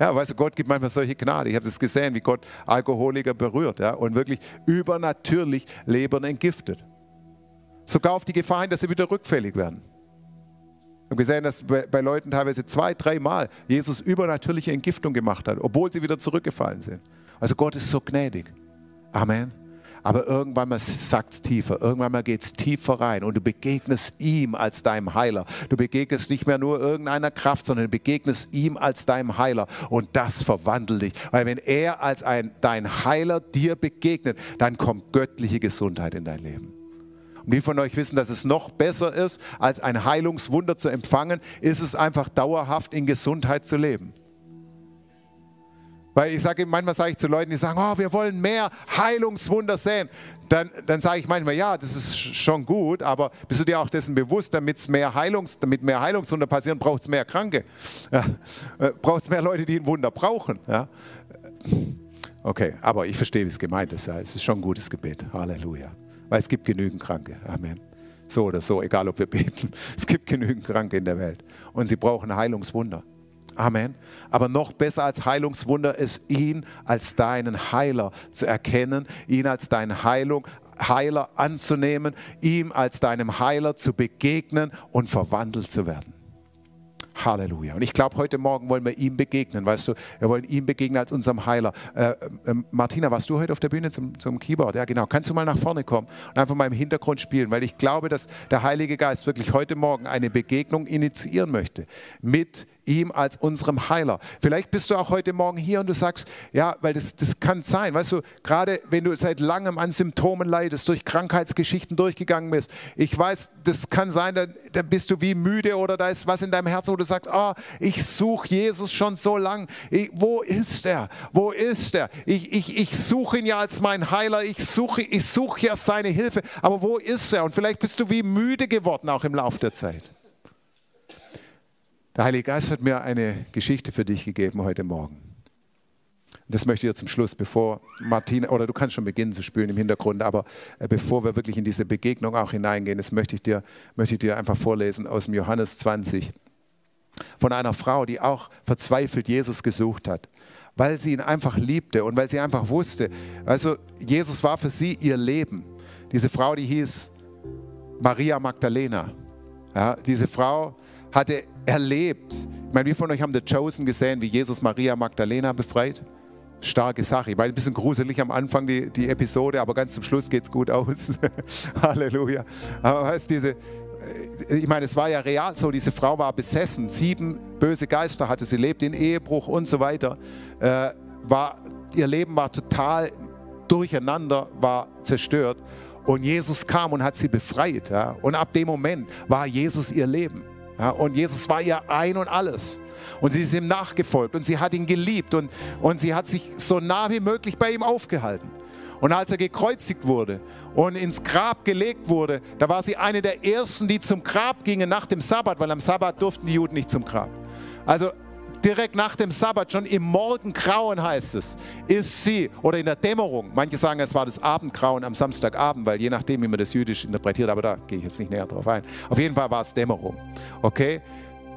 Ja, weißt du, Gott gibt manchmal solche Gnade. Ich habe das gesehen, wie Gott Alkoholiker berührt, ja, und wirklich übernatürlich Lebern entgiftet. Sogar auf die Gefahr hin, dass sie wieder rückfällig werden. Ich habe gesehen, dass bei Leuten teilweise 2-3 Mal Jesus übernatürliche Entgiftung gemacht hat, obwohl sie wieder zurückgefallen sind. Also Gott ist so gnädig. Amen. Aber irgendwann mal sagt es tiefer, irgendwann mal geht es tiefer rein und du begegnest ihm als deinem Heiler. Du begegnest nicht mehr nur irgendeiner Kraft, sondern du begegnest ihm als deinem Heiler und das verwandelt dich. Weil wenn er als dein Heiler dir begegnet, dann kommt göttliche Gesundheit in dein Leben. Und die von euch wissen, dass es noch besser ist, als ein Heilungswunder zu empfangen, ist es einfach dauerhaft in Gesundheit zu leben. Weil ich sage, manchmal sage ich zu Leuten, die sagen, oh, wir wollen mehr Heilungswunder sehen. Dann sage ich manchmal, ja, das ist schon gut, aber bist du dir auch dessen bewusst, damit mehr Heilungswunder passieren, braucht es mehr Kranke. Ja. Braucht es mehr Leute, die ein Wunder brauchen. Ja. Okay, aber ich verstehe, wie es gemeint ist. Ja. Es ist schon ein gutes Gebet. Halleluja. Weil es gibt genügend Kranke. Amen. So oder so, egal ob wir beten. Es gibt genügend Kranke in der Welt. Und sie brauchen Heilungswunder. Amen. Aber noch besser als Heilungswunder ist, ihn als deinen Heiler zu erkennen, ihn als deinen Heiler anzunehmen, ihm als deinem Heiler zu begegnen und verwandelt zu werden. Halleluja. Und ich glaube, heute Morgen wollen wir ihm begegnen, weißt du, wir wollen ihm begegnen als unserem Heiler. Martina, warst du heute auf der Bühne zum Keyboard? Ja, genau. Kannst du mal nach vorne kommen und einfach mal im Hintergrund spielen, weil ich glaube, dass der Heilige Geist wirklich heute Morgen eine Begegnung initiieren möchte mit ihm als unserem Heiler. Vielleicht bist du auch heute Morgen hier und du sagst, ja, weil das kann sein, weißt du, gerade wenn du seit langem an Symptomen leidest, durch Krankheitsgeschichten durchgegangen bist, ich weiß, das kann sein, da bist du wie müde oder da ist was in deinem Herzen, wo du sagst, oh, ich suche Jesus schon so lang. Wo ist er? Wo ist er? Ich suche ihn ja als meinen Heiler, ich suche ja seine Hilfe, aber wo ist er? Und vielleicht bist du wie müde geworden, auch im Laufe der Zeit. Der Heilige Geist hat mir eine Geschichte für dich gegeben heute Morgen. Das möchte ich zum Schluss, bevor Martina, oder du kannst schon beginnen zu spielen im Hintergrund, aber bevor wir wirklich in diese Begegnung auch hineingehen, das möchte ich dir einfach vorlesen aus dem Johannes 20. Von einer Frau, die auch verzweifelt Jesus gesucht hat, weil sie ihn einfach liebte und weil sie einfach wusste, also Jesus war für sie ihr Leben. Diese Frau, die hieß Maria Magdalena. Ja, diese Frau hatte erlebt. Ich meine, wir von euch haben The Chosen gesehen, wie Jesus Maria Magdalena befreit. Starke Sache. Ich meine, ein bisschen gruselig am Anfang die Episode, aber ganz zum Schluss geht es gut aus. Halleluja. Aber weißt du, ich meine, es war ja real so, diese Frau war besessen. 7 böse Geister hatte sie, lebte in Ehebruch und so weiter. Ihr Leben war total durcheinander, war zerstört. Und Jesus kam und hat sie befreit. Ja? Und ab dem Moment war Jesus ihr Leben. Ja, und Jesus war ihr Ein und Alles. Und sie ist ihm nachgefolgt und sie hat ihn geliebt und sie hat sich so nah wie möglich bei ihm aufgehalten. Und als er gekreuzigt wurde und ins Grab gelegt wurde, da war sie eine der Ersten, die zum Grab gingen nach dem Sabbat, weil am Sabbat durften die Juden nicht zum Grab. Also direkt nach dem Sabbat, schon im Morgengrauen heißt es, ist sie, oder in der Dämmerung, manche sagen, es war das Abendgrauen am Samstagabend, weil je nachdem, wie man das jüdisch interpretiert, aber da gehe ich jetzt nicht näher drauf ein. Auf jeden Fall war es Dämmerung. Okay?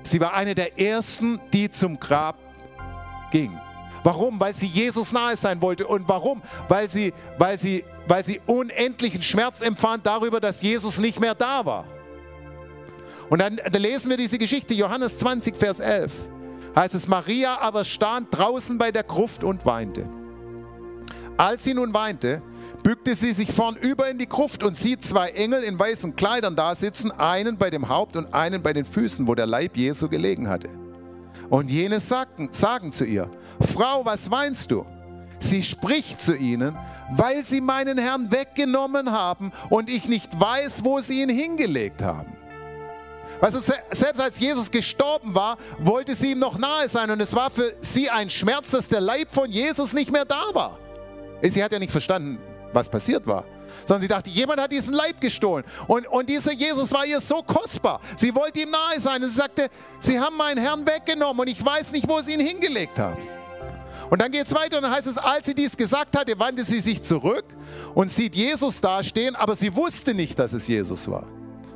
Sie war eine der Ersten, die zum Grab ging. Warum? Weil sie Jesus nahe sein wollte. Und warum? Weil sie unendlichen Schmerz empfand darüber, dass Jesus nicht mehr da war. Und dann lesen wir diese Geschichte, Johannes 20, Vers 11. Heißt es, Maria aber stand draußen bei der Gruft und weinte. Als sie nun weinte, bückte sie sich vornüber in die Gruft und sieht zwei Engel in weißen Kleidern da sitzen, einen bei dem Haupt und einen bei den Füßen, wo der Leib Jesu gelegen hatte. Und jene sagen zu ihr: Frau, was weinst du? Sie spricht zu ihnen: Weil sie meinen Herrn weggenommen haben und ich nicht weiß, wo sie ihn hingelegt haben. Also selbst als Jesus gestorben war, wollte sie ihm noch nahe sein. Und es war für sie ein Schmerz, dass der Leib von Jesus nicht mehr da war. Sie hat ja nicht verstanden, was passiert war. Sondern sie dachte, jemand hat diesen Leib gestohlen. Und dieser Jesus war ihr so kostbar. Sie wollte ihm nahe sein. Und sie sagte, sie haben meinen Herrn weggenommen und ich weiß nicht, wo sie ihn hingelegt haben. Und dann geht es weiter und dann heißt es, als sie dies gesagt hatte, wandte sie sich zurück und sieht Jesus dastehen, aber sie wusste nicht, dass es Jesus war.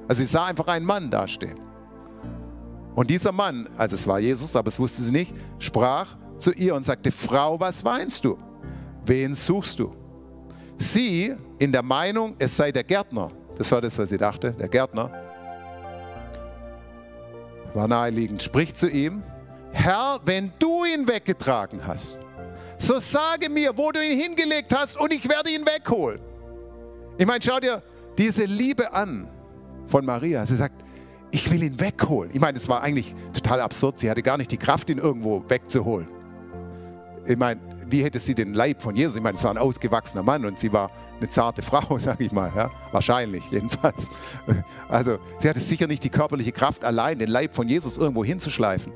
Also sie sah einfach einen Mann dastehen. Und dieser Mann, also es war Jesus, aber es wusste sie nicht, sprach zu ihr und sagte, Frau, was weinst du? Wen suchst du? Sie, in der Meinung, es sei der Gärtner, das war das, was sie dachte, der Gärtner, war naheliegend, spricht zu ihm, Herr, wenn du ihn weggetragen hast, so sage mir, wo du ihn hingelegt hast und ich werde ihn wegholen. Ich meine, schau dir diese Liebe an von Maria. Sie sagt, ich will ihn wegholen. Ich meine, das war eigentlich total absurd. Sie hatte gar nicht die Kraft, ihn irgendwo wegzuholen. Ich meine, wie hätte sie den Leib von Jesus? Ich meine, es war ein ausgewachsener Mann und sie war eine zarte Frau, sage ich mal. Ja? Wahrscheinlich, jedenfalls. Also, sie hatte sicher nicht die körperliche Kraft, allein den Leib von Jesus irgendwo hinzuschleifen.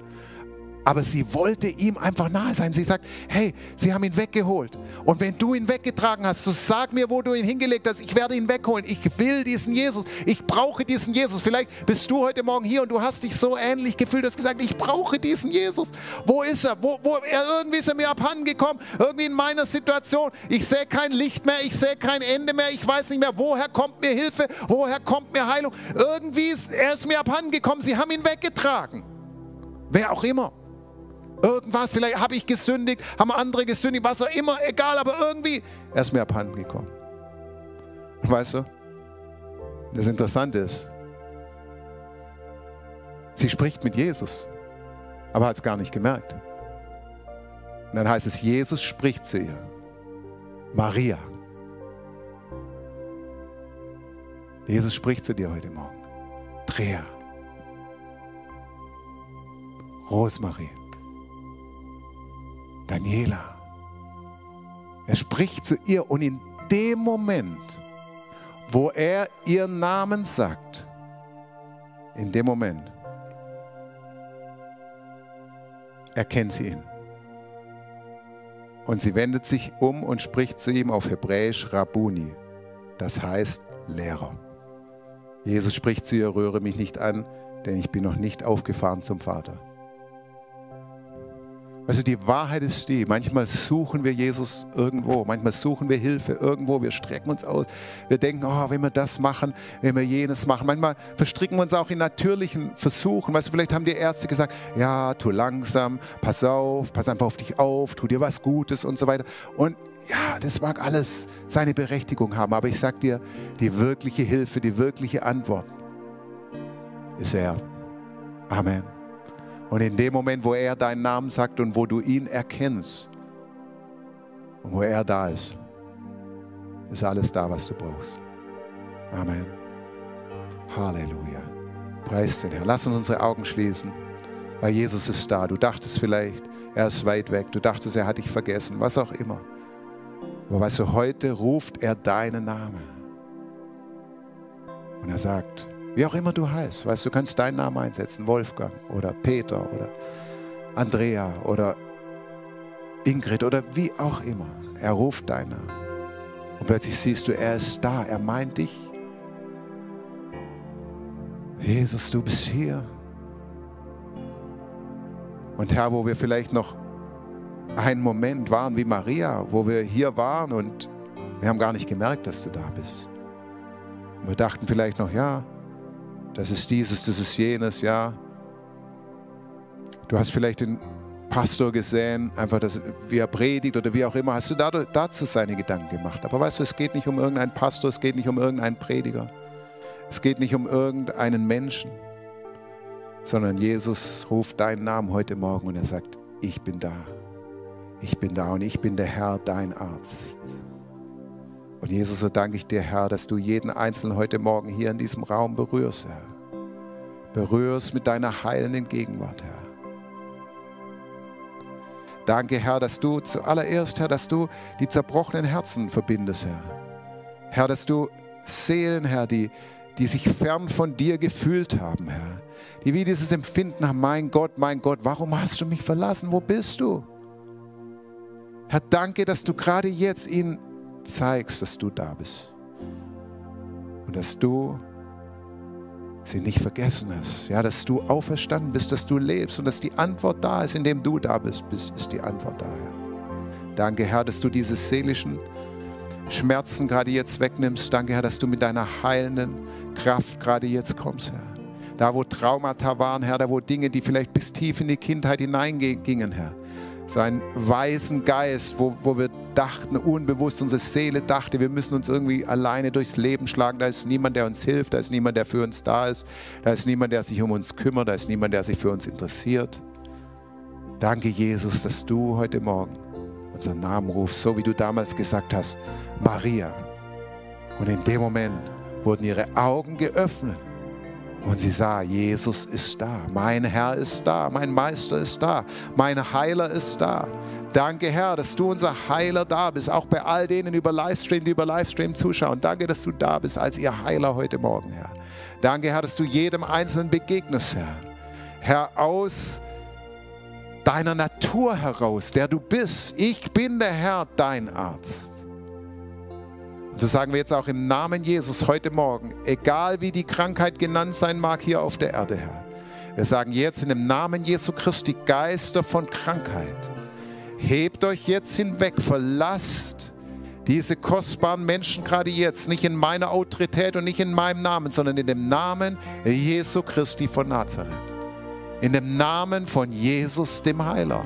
Aber sie wollte ihm einfach nahe sein. Sie sagt, hey, sie haben ihn weggeholt. Und wenn du ihn weggetragen hast, so sag mir, wo du ihn hingelegt hast. Ich werde ihn wegholen. Ich will diesen Jesus. Ich brauche diesen Jesus. Vielleicht bist du heute Morgen hier und du hast dich so ähnlich gefühlt. Du hast gesagt, ich brauche diesen Jesus. Wo ist er? Irgendwie ist er mir abhandengekommen. Irgendwie in meiner Situation. Ich sehe kein Licht mehr. Ich sehe kein Ende mehr. Ich weiß nicht mehr, woher kommt mir Hilfe? Woher kommt mir Heilung? Irgendwie ist er mir abhandengekommen. Sie haben ihn weggetragen. Wer auch immer. Irgendwas, vielleicht habe ich gesündigt, haben andere gesündigt, was auch immer, egal, aber irgendwie, er ist mir abhanden gekommen. Weißt du, das Interessante ist, sie spricht mit Jesus, aber hat es gar nicht gemerkt. Und dann heißt es, Jesus spricht zu ihr, Maria. Jesus spricht zu dir heute Morgen, Trea, Rosemarie. Daniela, er spricht zu ihr und in dem Moment, wo er ihren Namen sagt, in dem Moment erkennt sie ihn. Und sie wendet sich um und spricht zu ihm auf Hebräisch Rabuni, das heißt Lehrer. Jesus spricht zu ihr, rühre mich nicht an, denn ich bin noch nicht aufgefahren zum Vater. Also die Wahrheit ist die, manchmal suchen wir Jesus irgendwo, manchmal suchen wir Hilfe irgendwo, wir strecken uns aus, wir denken, oh, wenn wir das machen, wenn wir jenes machen. Manchmal verstricken wir uns auch in natürlichen Versuchen, weißt du, vielleicht haben die Ärzte gesagt, ja, tu langsam, pass auf, pass einfach auf dich auf, tu dir was Gutes und so weiter. Und ja, das mag alles seine Berechtigung haben, aber ich sag dir, die wirkliche Hilfe, die wirkliche Antwort ist er. Amen. Und in dem Moment, wo er deinen Namen sagt und wo du ihn erkennst und wo er da ist, ist alles da, was du brauchst. Amen. Halleluja. Preis den Herrn. Lass uns unsere Augen schließen, weil Jesus ist da. Du dachtest vielleicht, er ist weit weg. Du dachtest, er hat dich vergessen, was auch immer. Aber weißt du, heute ruft er deinen Namen. Und er sagt, wie auch immer du heißt, weißt du, kannst deinen Namen einsetzen, Wolfgang oder Peter oder Andrea oder Ingrid oder wie auch immer. Er ruft deinen Namen und plötzlich siehst du, er ist da, er meint dich. Jesus, du bist hier. Und Herr, wo wir vielleicht noch einen Moment waren wie Maria, wo wir hier waren und wir haben gar nicht gemerkt, dass du da bist. Und wir dachten vielleicht noch, ja, das ist dieses, das ist jenes, ja. Du hast vielleicht den Pastor gesehen, einfach, wie er predigt oder wie auch immer. Hast du dazu seine Gedanken gemacht? Aber weißt du, es geht nicht um irgendeinen Pastor, es geht nicht um irgendeinen Prediger. Es geht nicht um irgendeinen Menschen, sondern Jesus ruft deinen Namen heute Morgen und er sagt, ich bin da. Ich bin da und ich bin der Herr, dein Arzt. Und Jesus, so danke ich dir, Herr, dass du jeden Einzelnen heute Morgen hier in diesem Raum berührst, Herr. Berührst mit deiner heilenden Gegenwart, Herr. Danke, Herr, dass du zuallererst, Herr, dass du die zerbrochenen Herzen verbindest, Herr. Herr, dass du Seelen, Herr, die sich fern von dir gefühlt haben, Herr. Die wie dieses Empfinden haben, mein Gott, warum hast du mich verlassen? Wo bist du? Herr, danke, dass du gerade jetzt ihnen zeigst, dass du da bist. Und dass du sie nicht vergessen hast. Ja, dass du auferstanden bist, dass du lebst und dass die Antwort da ist, indem du da bist, ist die Antwort da, Herr. Danke, Herr, dass du diese seelischen Schmerzen gerade jetzt wegnimmst. Danke, Herr, dass du mit deiner heilenden Kraft gerade jetzt kommst, Herr. Da, wo Traumata waren, Herr, da, wo Dinge, die vielleicht bis tief in die Kindheit hineingingen, Herr. So einen weisen Geist, wo wir dachten, unbewusst unsere Seele dachte, wir müssen uns irgendwie alleine durchs Leben schlagen. Da ist niemand, der uns hilft, da ist niemand, der für uns da ist. Da ist niemand, der sich um uns kümmert, da ist niemand, der sich für uns interessiert. Danke, Jesus, dass du heute Morgen unseren Namen rufst, so wie du damals gesagt hast, Maria. Und in dem Moment wurden ihre Augen geöffnet. Und sie sah, Jesus ist da, mein Herr ist da, mein Meister ist da, mein Heiler ist da. Danke, Herr, dass du unser Heiler da bist, auch bei all denen, die über Livestream zuschauen. Danke, dass du da bist als ihr Heiler heute Morgen, Herr. Danke, Herr, dass du jedem Einzelnen begegnest, Herr. Herr, aus deiner Natur heraus, der du bist. Ich bin der Herr, dein Arzt. Und so sagen wir jetzt auch im Namen Jesus heute Morgen, egal wie die Krankheit genannt sein mag hier auf der Erde, Herr. Wir sagen jetzt in dem Namen Jesu Christi, Geister von Krankheit, hebt euch jetzt hinweg, verlasst diese kostbaren Menschen gerade jetzt, nicht in meiner Autorität und nicht in meinem Namen, sondern in dem Namen Jesu Christi von Nazareth. In dem Namen von Jesus, dem Heiler.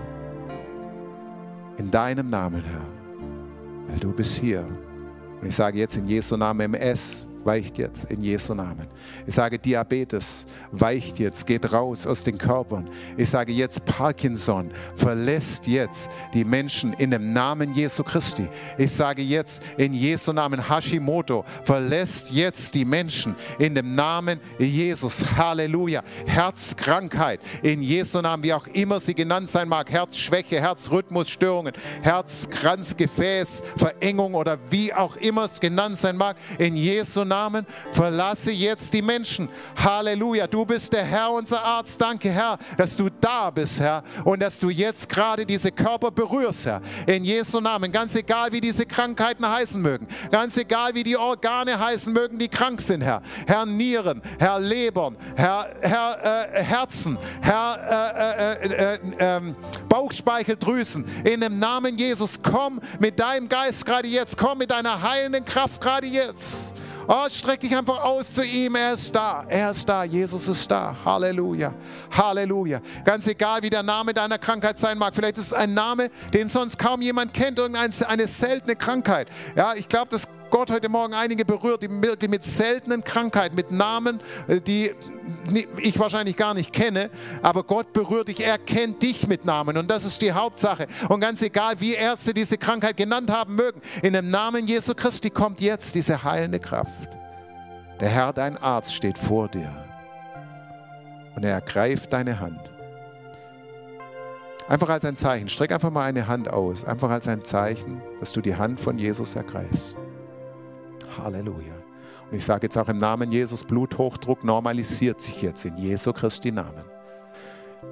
In deinem Namen, Herr, weil du bist hier. Und ich sage jetzt in Jesu Namen, MS weicht jetzt in Jesu Namen. Ich sage Diabetes weicht jetzt, geht raus aus den Körpern. Ich sage jetzt Parkinson verlässt jetzt die Menschen in dem Namen Jesu Christi. Ich sage jetzt in Jesu Namen Hashimoto verlässt jetzt die Menschen in dem Namen Jesus. Halleluja. Herzkrankheit in Jesu Namen, wie auch immer sie genannt sein mag. Herzschwäche, Herzrhythmusstörungen, Herzkranzgefäß, Verengung oder wie auch immer es genannt sein mag. In Jesu Namen. Verlasse jetzt die Menschen. Halleluja, du bist der Herr, unser Arzt. Danke, Herr, dass du da bist, Herr, und dass du jetzt gerade diese Körper berührst, Herr. In Jesu Namen, ganz egal, wie diese Krankheiten heißen mögen, ganz egal, wie die Organe heißen mögen, die krank sind, Herr. Herr Nieren, Herr Lebern, Herr Herzen, Herr Bauchspeicheldrüsen, in dem Namen Jesus, komm mit deinem Geist gerade jetzt, komm mit deiner heilenden Kraft gerade jetzt. Oh, streck dich einfach aus zu ihm, er ist da, Jesus ist da, Halleluja, Halleluja. Ganz egal, wie der Name deiner Krankheit sein mag, vielleicht ist es ein Name, den sonst kaum jemand kennt, irgendeine seltene Krankheit. Ja, ich glaube, dass Gott heute Morgen einige berührt, die mit seltenen Krankheiten, mit Namen, die ich wahrscheinlich gar nicht kenne, aber Gott berührt dich, er kennt dich mit Namen und das ist die Hauptsache. Und ganz egal, wie Ärzte diese Krankheit genannt haben mögen, in dem Namen Jesu Christi kommt jetzt diese heilende Kraft. Der Herr, dein Arzt, steht vor dir und er ergreift deine Hand. Einfach als ein Zeichen, streck einfach mal eine Hand aus, einfach als ein Zeichen, dass du die Hand von Jesus ergreifst. Halleluja. Und ich sage jetzt auch im Namen Jesus, Bluthochdruck normalisiert sich jetzt in Jesu Christi Namen.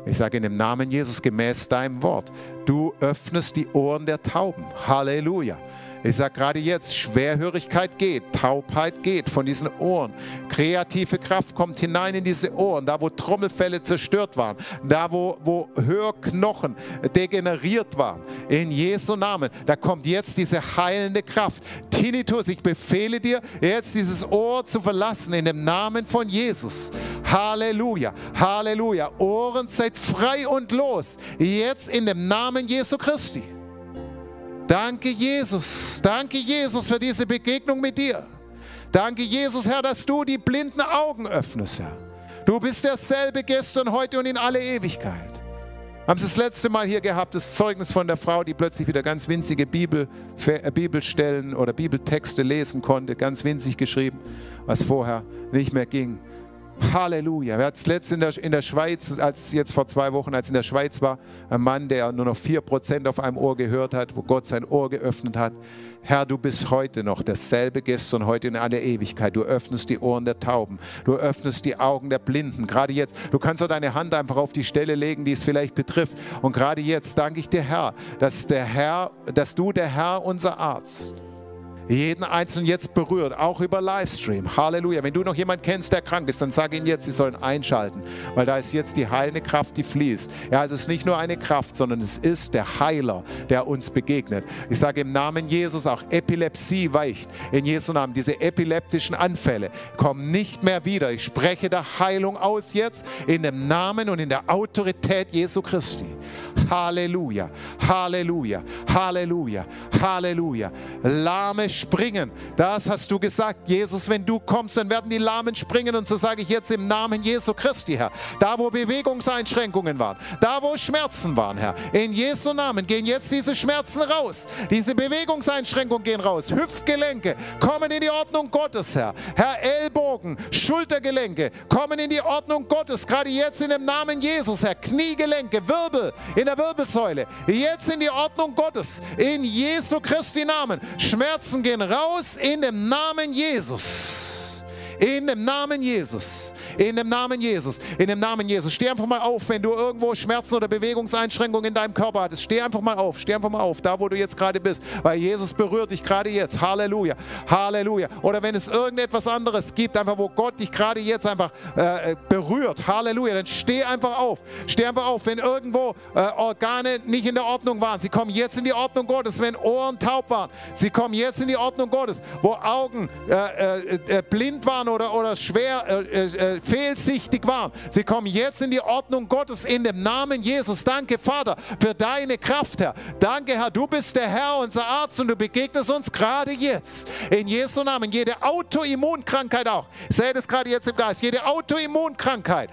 Ich sage in dem Namen Jesus, gemäß deinem Wort, du öffnest die Ohren der Tauben. Halleluja. Ich sage gerade jetzt, Schwerhörigkeit geht, Taubheit geht von diesen Ohren. Kreative Kraft kommt hinein in diese Ohren, da wo Trommelfelle zerstört waren, da wo Hörknochen degeneriert waren. In Jesu Namen, da kommt jetzt diese heilende Kraft. Tinnitus, ich befehle dir, jetzt dieses Ohr zu verlassen in dem Namen von Jesus. Halleluja, Halleluja. Ohren, seid frei und los, jetzt in dem Namen Jesu Christi. Danke Jesus für diese Begegnung mit dir. Danke Jesus, Herr, dass du die blinden Augen öffnest, Herr. Du bist derselbe gestern, heute und in alle Ewigkeit. Haben Sie das letzte Mal hier gehabt, das Zeugnis von der Frau, die plötzlich wieder ganz winzige Bibelstellen oder Bibeltexte lesen konnte, ganz winzig geschrieben, was vorher nicht mehr ging. Halleluja. Wir hatten es letztens in der Schweiz, vor zwei Wochen, als in der Schweiz war, ein Mann, der nur noch 4% auf einem Ohr gehört hat, wo Gott sein Ohr geöffnet hat. Herr, du bist heute noch dasselbe, gestern, heute in aller Ewigkeit. Du öffnest die Ohren der Tauben. Du öffnest die Augen der Blinden. Gerade jetzt, du kannst doch deine Hand einfach auf die Stelle legen, die es vielleicht betrifft. Und gerade jetzt danke ich dir, Herr, dass du, der Herr, unser Arzt, jeden Einzelnen jetzt berührt, auch über Livestream. Halleluja. Wenn du noch jemanden kennst, der krank ist, dann sag ihnen jetzt, sie sollen einschalten, weil da ist jetzt die heilende Kraft, die fließt. Ja, es ist nicht nur eine Kraft, sondern es ist der Heiler, der uns begegnet. Ich sage im Namen Jesus, auch Epilepsie weicht. In Jesu Namen, diese epileptischen Anfälle kommen nicht mehr wieder. Ich spreche der Heilung aus jetzt, in dem Namen und in der Autorität Jesu Christi. Halleluja, Halleluja, Halleluja, Halleluja. Lahme springen, das hast du gesagt, Jesus, wenn du kommst, dann werden die Lahmen springen, und so sage ich jetzt im Namen Jesu Christi, Herr, da wo Bewegungseinschränkungen waren, da wo Schmerzen waren, Herr, in Jesu Namen gehen jetzt diese Schmerzen raus, diese Bewegungseinschränkungen gehen raus, Hüftgelenke kommen in die Ordnung Gottes, Herr, Ellbogen, Schultergelenke kommen in die Ordnung Gottes, gerade jetzt in dem Namen Jesus, Herr, Kniegelenke, Wirbel, in der Wirbelsäule, jetzt in die Ordnung Gottes, in Jesu Christi Namen, Schmerzen gehen raus in dem Namen Jesus. In dem Namen Jesus. In dem Namen Jesus. In dem Namen Jesus. Steh einfach mal auf, wenn du irgendwo Schmerzen oder Bewegungseinschränkungen in deinem Körper hattest. Steh einfach mal auf. Steh einfach mal auf, da wo du jetzt gerade bist. Weil Jesus berührt dich gerade jetzt. Halleluja. Halleluja. Oder wenn es irgendetwas anderes gibt, einfach wo Gott dich gerade jetzt einfach berührt. Halleluja. Dann steh einfach auf. Steh einfach auf, wenn irgendwo Organe nicht in der Ordnung waren. Sie kommen jetzt in die Ordnung Gottes. Wenn Ohren taub waren. Sie kommen jetzt in die Ordnung Gottes. Wo Augen blind waren oder schwer fehlsichtig waren. Sie kommen jetzt in die Ordnung Gottes in dem Namen Jesus. Danke, Vater, für deine Kraft, Herr. Danke, Herr, du bist der Herr, unser Arzt, und du begegnest uns gerade jetzt. In Jesu Namen, jede Autoimmunkrankheit auch. Ich sehe das gerade jetzt im Geist. Jede Autoimmunkrankheit.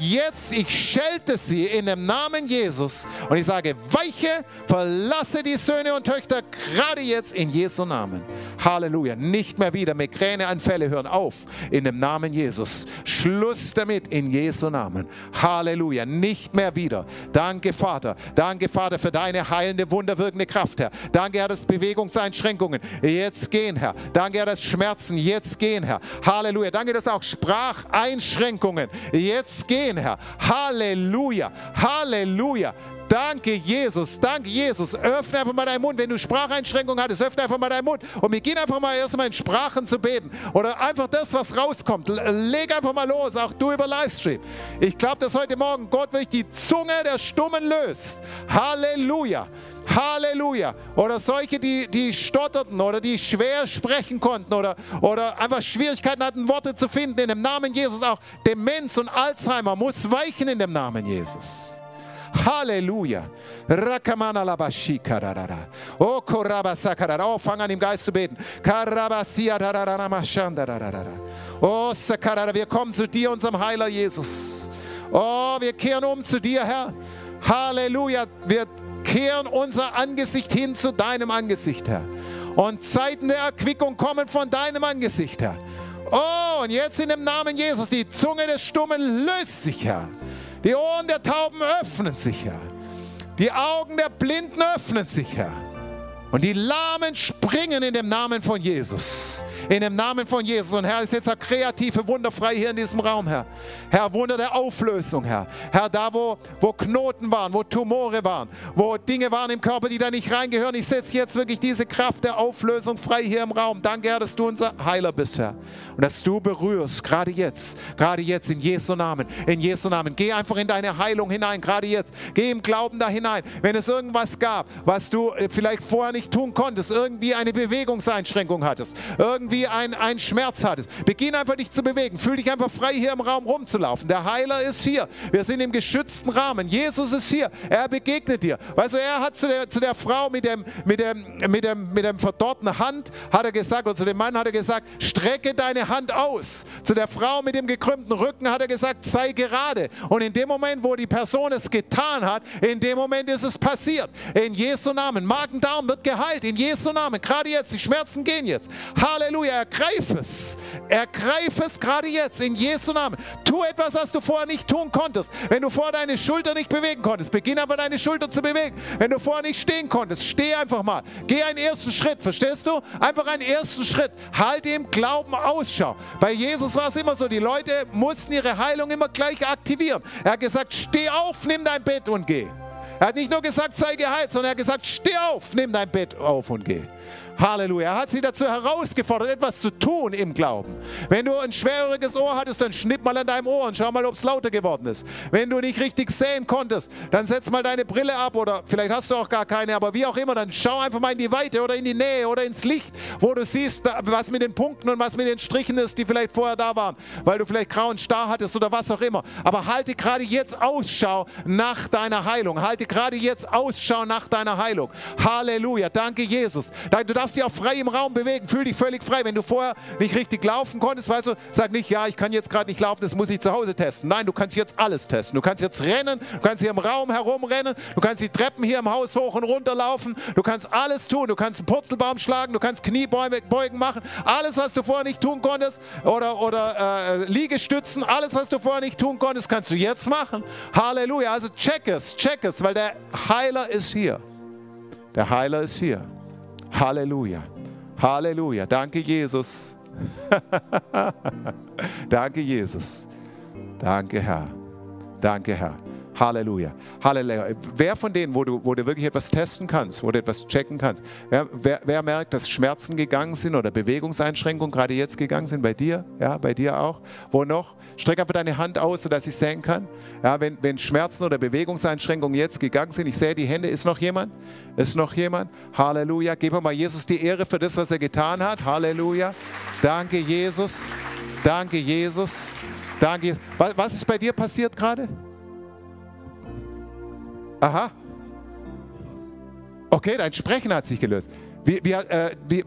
Jetzt, ich schelte sie in dem Namen Jesus. Und ich sage, weiche, verlasse die Söhne und Töchter gerade jetzt in Jesu Namen. Halleluja. Nicht mehr wieder. Migräneanfälle hören auf. In dem Namen Jesus. Schluss damit in Jesu Namen. Halleluja. Nicht mehr wieder. Danke, Vater. Danke, Vater, für deine heilende, wunderwirkende Kraft, Herr. Danke, Herr, dass Bewegungseinschränkungen jetzt gehen, Herr. Danke, Herr, dass Schmerzen jetzt gehen, Herr. Halleluja. Danke, dass auch Spracheinschränkungen jetzt gehen, Herr. Halleluja. Halleluja. Danke, Jesus. Danke, Jesus. Öffne einfach mal deinen Mund. Wenn du Spracheinschränkungen hattest, öffne einfach mal deinen Mund und beginn einfach mal erstmal in Sprachen zu beten. Oder einfach das, was rauskommt. Leg einfach mal los, auch du über Livestream. Ich glaube, dass heute Morgen Gott wirklich die Zunge der Stummen löst. Halleluja. Halleluja. Oder solche, die stotterten oder die schwer sprechen konnten oder einfach Schwierigkeiten hatten, Worte zu finden. In dem Namen Jesus auch. Demenz und Alzheimer muss weichen in dem Namen Jesus. Halleluja. Oh, fang an, im Geist zu beten. Oh, wir kommen zu dir, unserem Heiler Jesus. Oh, wir kehren um zu dir, Herr. Halleluja. Wir kehren unser Angesicht hin zu deinem Angesicht, Herr. Und Zeiten der Erquickung kommen von deinem Angesicht, Herr. Oh, und jetzt in dem Namen Jesus, die Zunge des Stummen löst sich, Herr. Die Ohren der Tauben öffnen sich, Herr. Die Augen der Blinden öffnen sich, Herr. Und die Lahmen springen in dem Namen von Jesus. In dem Namen von Jesus. Und Herr, ist jetzt auch kreative Wunder frei hier in diesem Raum, Herr. Herr, Wunder der Auflösung, Herr. Herr, da wo Knoten waren, wo Tumore waren, wo Dinge waren im Körper, die da nicht reingehören. Ich setze jetzt wirklich diese Kraft der Auflösung frei hier im Raum. Danke, Herr, dass du unser Heiler bist, Herr. Und dass du berührst, gerade jetzt in Jesu Namen, in Jesu Namen. Geh einfach in deine Heilung hinein, gerade jetzt. Geh im Glauben da hinein. Wenn es irgendwas gab, was du vielleicht vorher nicht tun konntest, irgendwie eine Bewegungseinschränkung hattest, irgendwie irgendwie einen Schmerz hattest. Beginn einfach dich zu bewegen. Fühl dich einfach frei, hier im Raum rumzulaufen. Der Heiler ist hier. Wir sind im geschützten Rahmen. Jesus ist hier. Er begegnet dir. Weißt du, er hat zu der Frau mit dem verdorrten Hand hat er gesagt, und zu dem Mann hat er gesagt, strecke deine Hand aus. Zu der Frau mit dem gekrümmten Rücken hat er gesagt, sei gerade. Und in dem Moment, wo die Person es getan hat, in dem Moment ist es passiert. In Jesu Namen. Magen-Darm wird geheilt. In Jesu Namen. Gerade jetzt. Die Schmerzen gehen jetzt. Halleluja. Ergreif es. Ergreif es gerade jetzt. In Jesu Namen. Tu etwas, was du vorher nicht tun konntest. Wenn du vorher deine Schulter nicht bewegen konntest, beginn aber deine Schulter zu bewegen. Wenn du vorher nicht stehen konntest, steh einfach mal. Geh einen ersten Schritt. Verstehst du? Einfach einen ersten Schritt. Halte im Glauben Ausschau. Bei Jesus war es immer so. Die Leute mussten ihre Heilung immer gleich aktivieren. Er hat gesagt, steh auf, nimm dein Bett und geh. Er hat nicht nur gesagt, sei geheilt, sondern er hat gesagt, steh auf, nimm dein Bett auf und geh. Halleluja. Er hat sie dazu herausgefordert, etwas zu tun im Glauben. Wenn du ein schwerhöriges Ohr hattest, dann schnipp mal an deinem Ohr und schau mal, ob es lauter geworden ist. Wenn du nicht richtig sehen konntest, dann setz mal deine Brille ab oder vielleicht hast du auch gar keine, aber wie auch immer, dann schau einfach mal in die Weite oder in die Nähe oder ins Licht, wo du siehst, was mit den Punkten und was mit den Strichen ist, die vielleicht vorher da waren, weil du vielleicht grauen Star hattest oder was auch immer. Aber halte gerade jetzt Ausschau nach deiner Heilung. Halte gerade jetzt Ausschau nach deiner Heilung. Halleluja. Danke, Jesus. Du darfst dich auch frei im Raum bewegen. Fühl dich völlig frei. Wenn du vorher nicht richtig laufen konntest, weißt du, sag nicht, ja, ich kann jetzt gerade nicht laufen, das muss ich zu Hause testen. Nein, du kannst jetzt alles testen. Du kannst jetzt rennen, du kannst hier im Raum herumrennen, du kannst die Treppen hier im Haus hoch und runter laufen, du kannst alles tun. Du kannst einen Purzelbaum schlagen, du kannst Kniebeugen machen. Alles, was du vorher nicht tun konntest oder Liegestützen, alles, was du vorher nicht tun konntest, kannst du jetzt machen. Halleluja. Also check es, weil der Heiler ist hier. Der Heiler ist hier. Halleluja, Halleluja, danke Jesus, danke Jesus, danke Herr, Halleluja, Halleluja. Wer von denen, wo du wirklich etwas testen kannst, wo du etwas checken kannst, wer merkt, dass Schmerzen gegangen sind oder Bewegungseinschränkungen gerade jetzt gegangen sind, bei dir, ja, bei dir auch, wo noch? Streck einfach deine Hand aus, sodass ich sehen kann. Ja, wenn Schmerzen oder Bewegungseinschränkungen jetzt gegangen sind, ich sehe die Hände, ist noch jemand? Ist noch jemand? Halleluja. Gib mal Jesus die Ehre für das, was er getan hat. Halleluja. Danke, Jesus. Danke, Jesus. Danke, Jesus. Was ist bei dir passiert gerade? Aha. Okay, dein Sprechen hat sich gelöst. Wie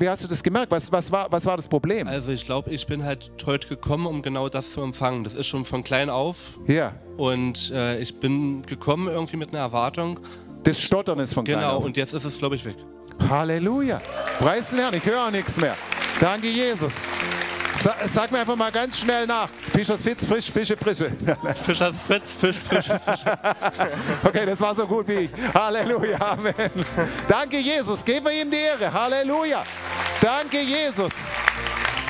hast du das gemerkt? Was war das Problem? Also ich glaube, ich bin halt heute gekommen, um genau das zu empfangen. Das ist schon von klein auf. Ja. Und ich bin gekommen irgendwie mit einer Erwartung. Das Stottern ist von klein auf. Genau, und jetzt ist es, glaube ich, weg. Halleluja. Preis den Herrn, ich höre auch nichts mehr. Danke, Jesus. Sag mir einfach mal ganz schnell nach. Fischers Fitz, frisch, Fische, frische. Fischers Fritz, Fisch, frische, Fische. Okay, das war so gut wie ich. Halleluja, Amen. Danke, Jesus. Geben wir ihm die Ehre. Halleluja. Danke, Jesus.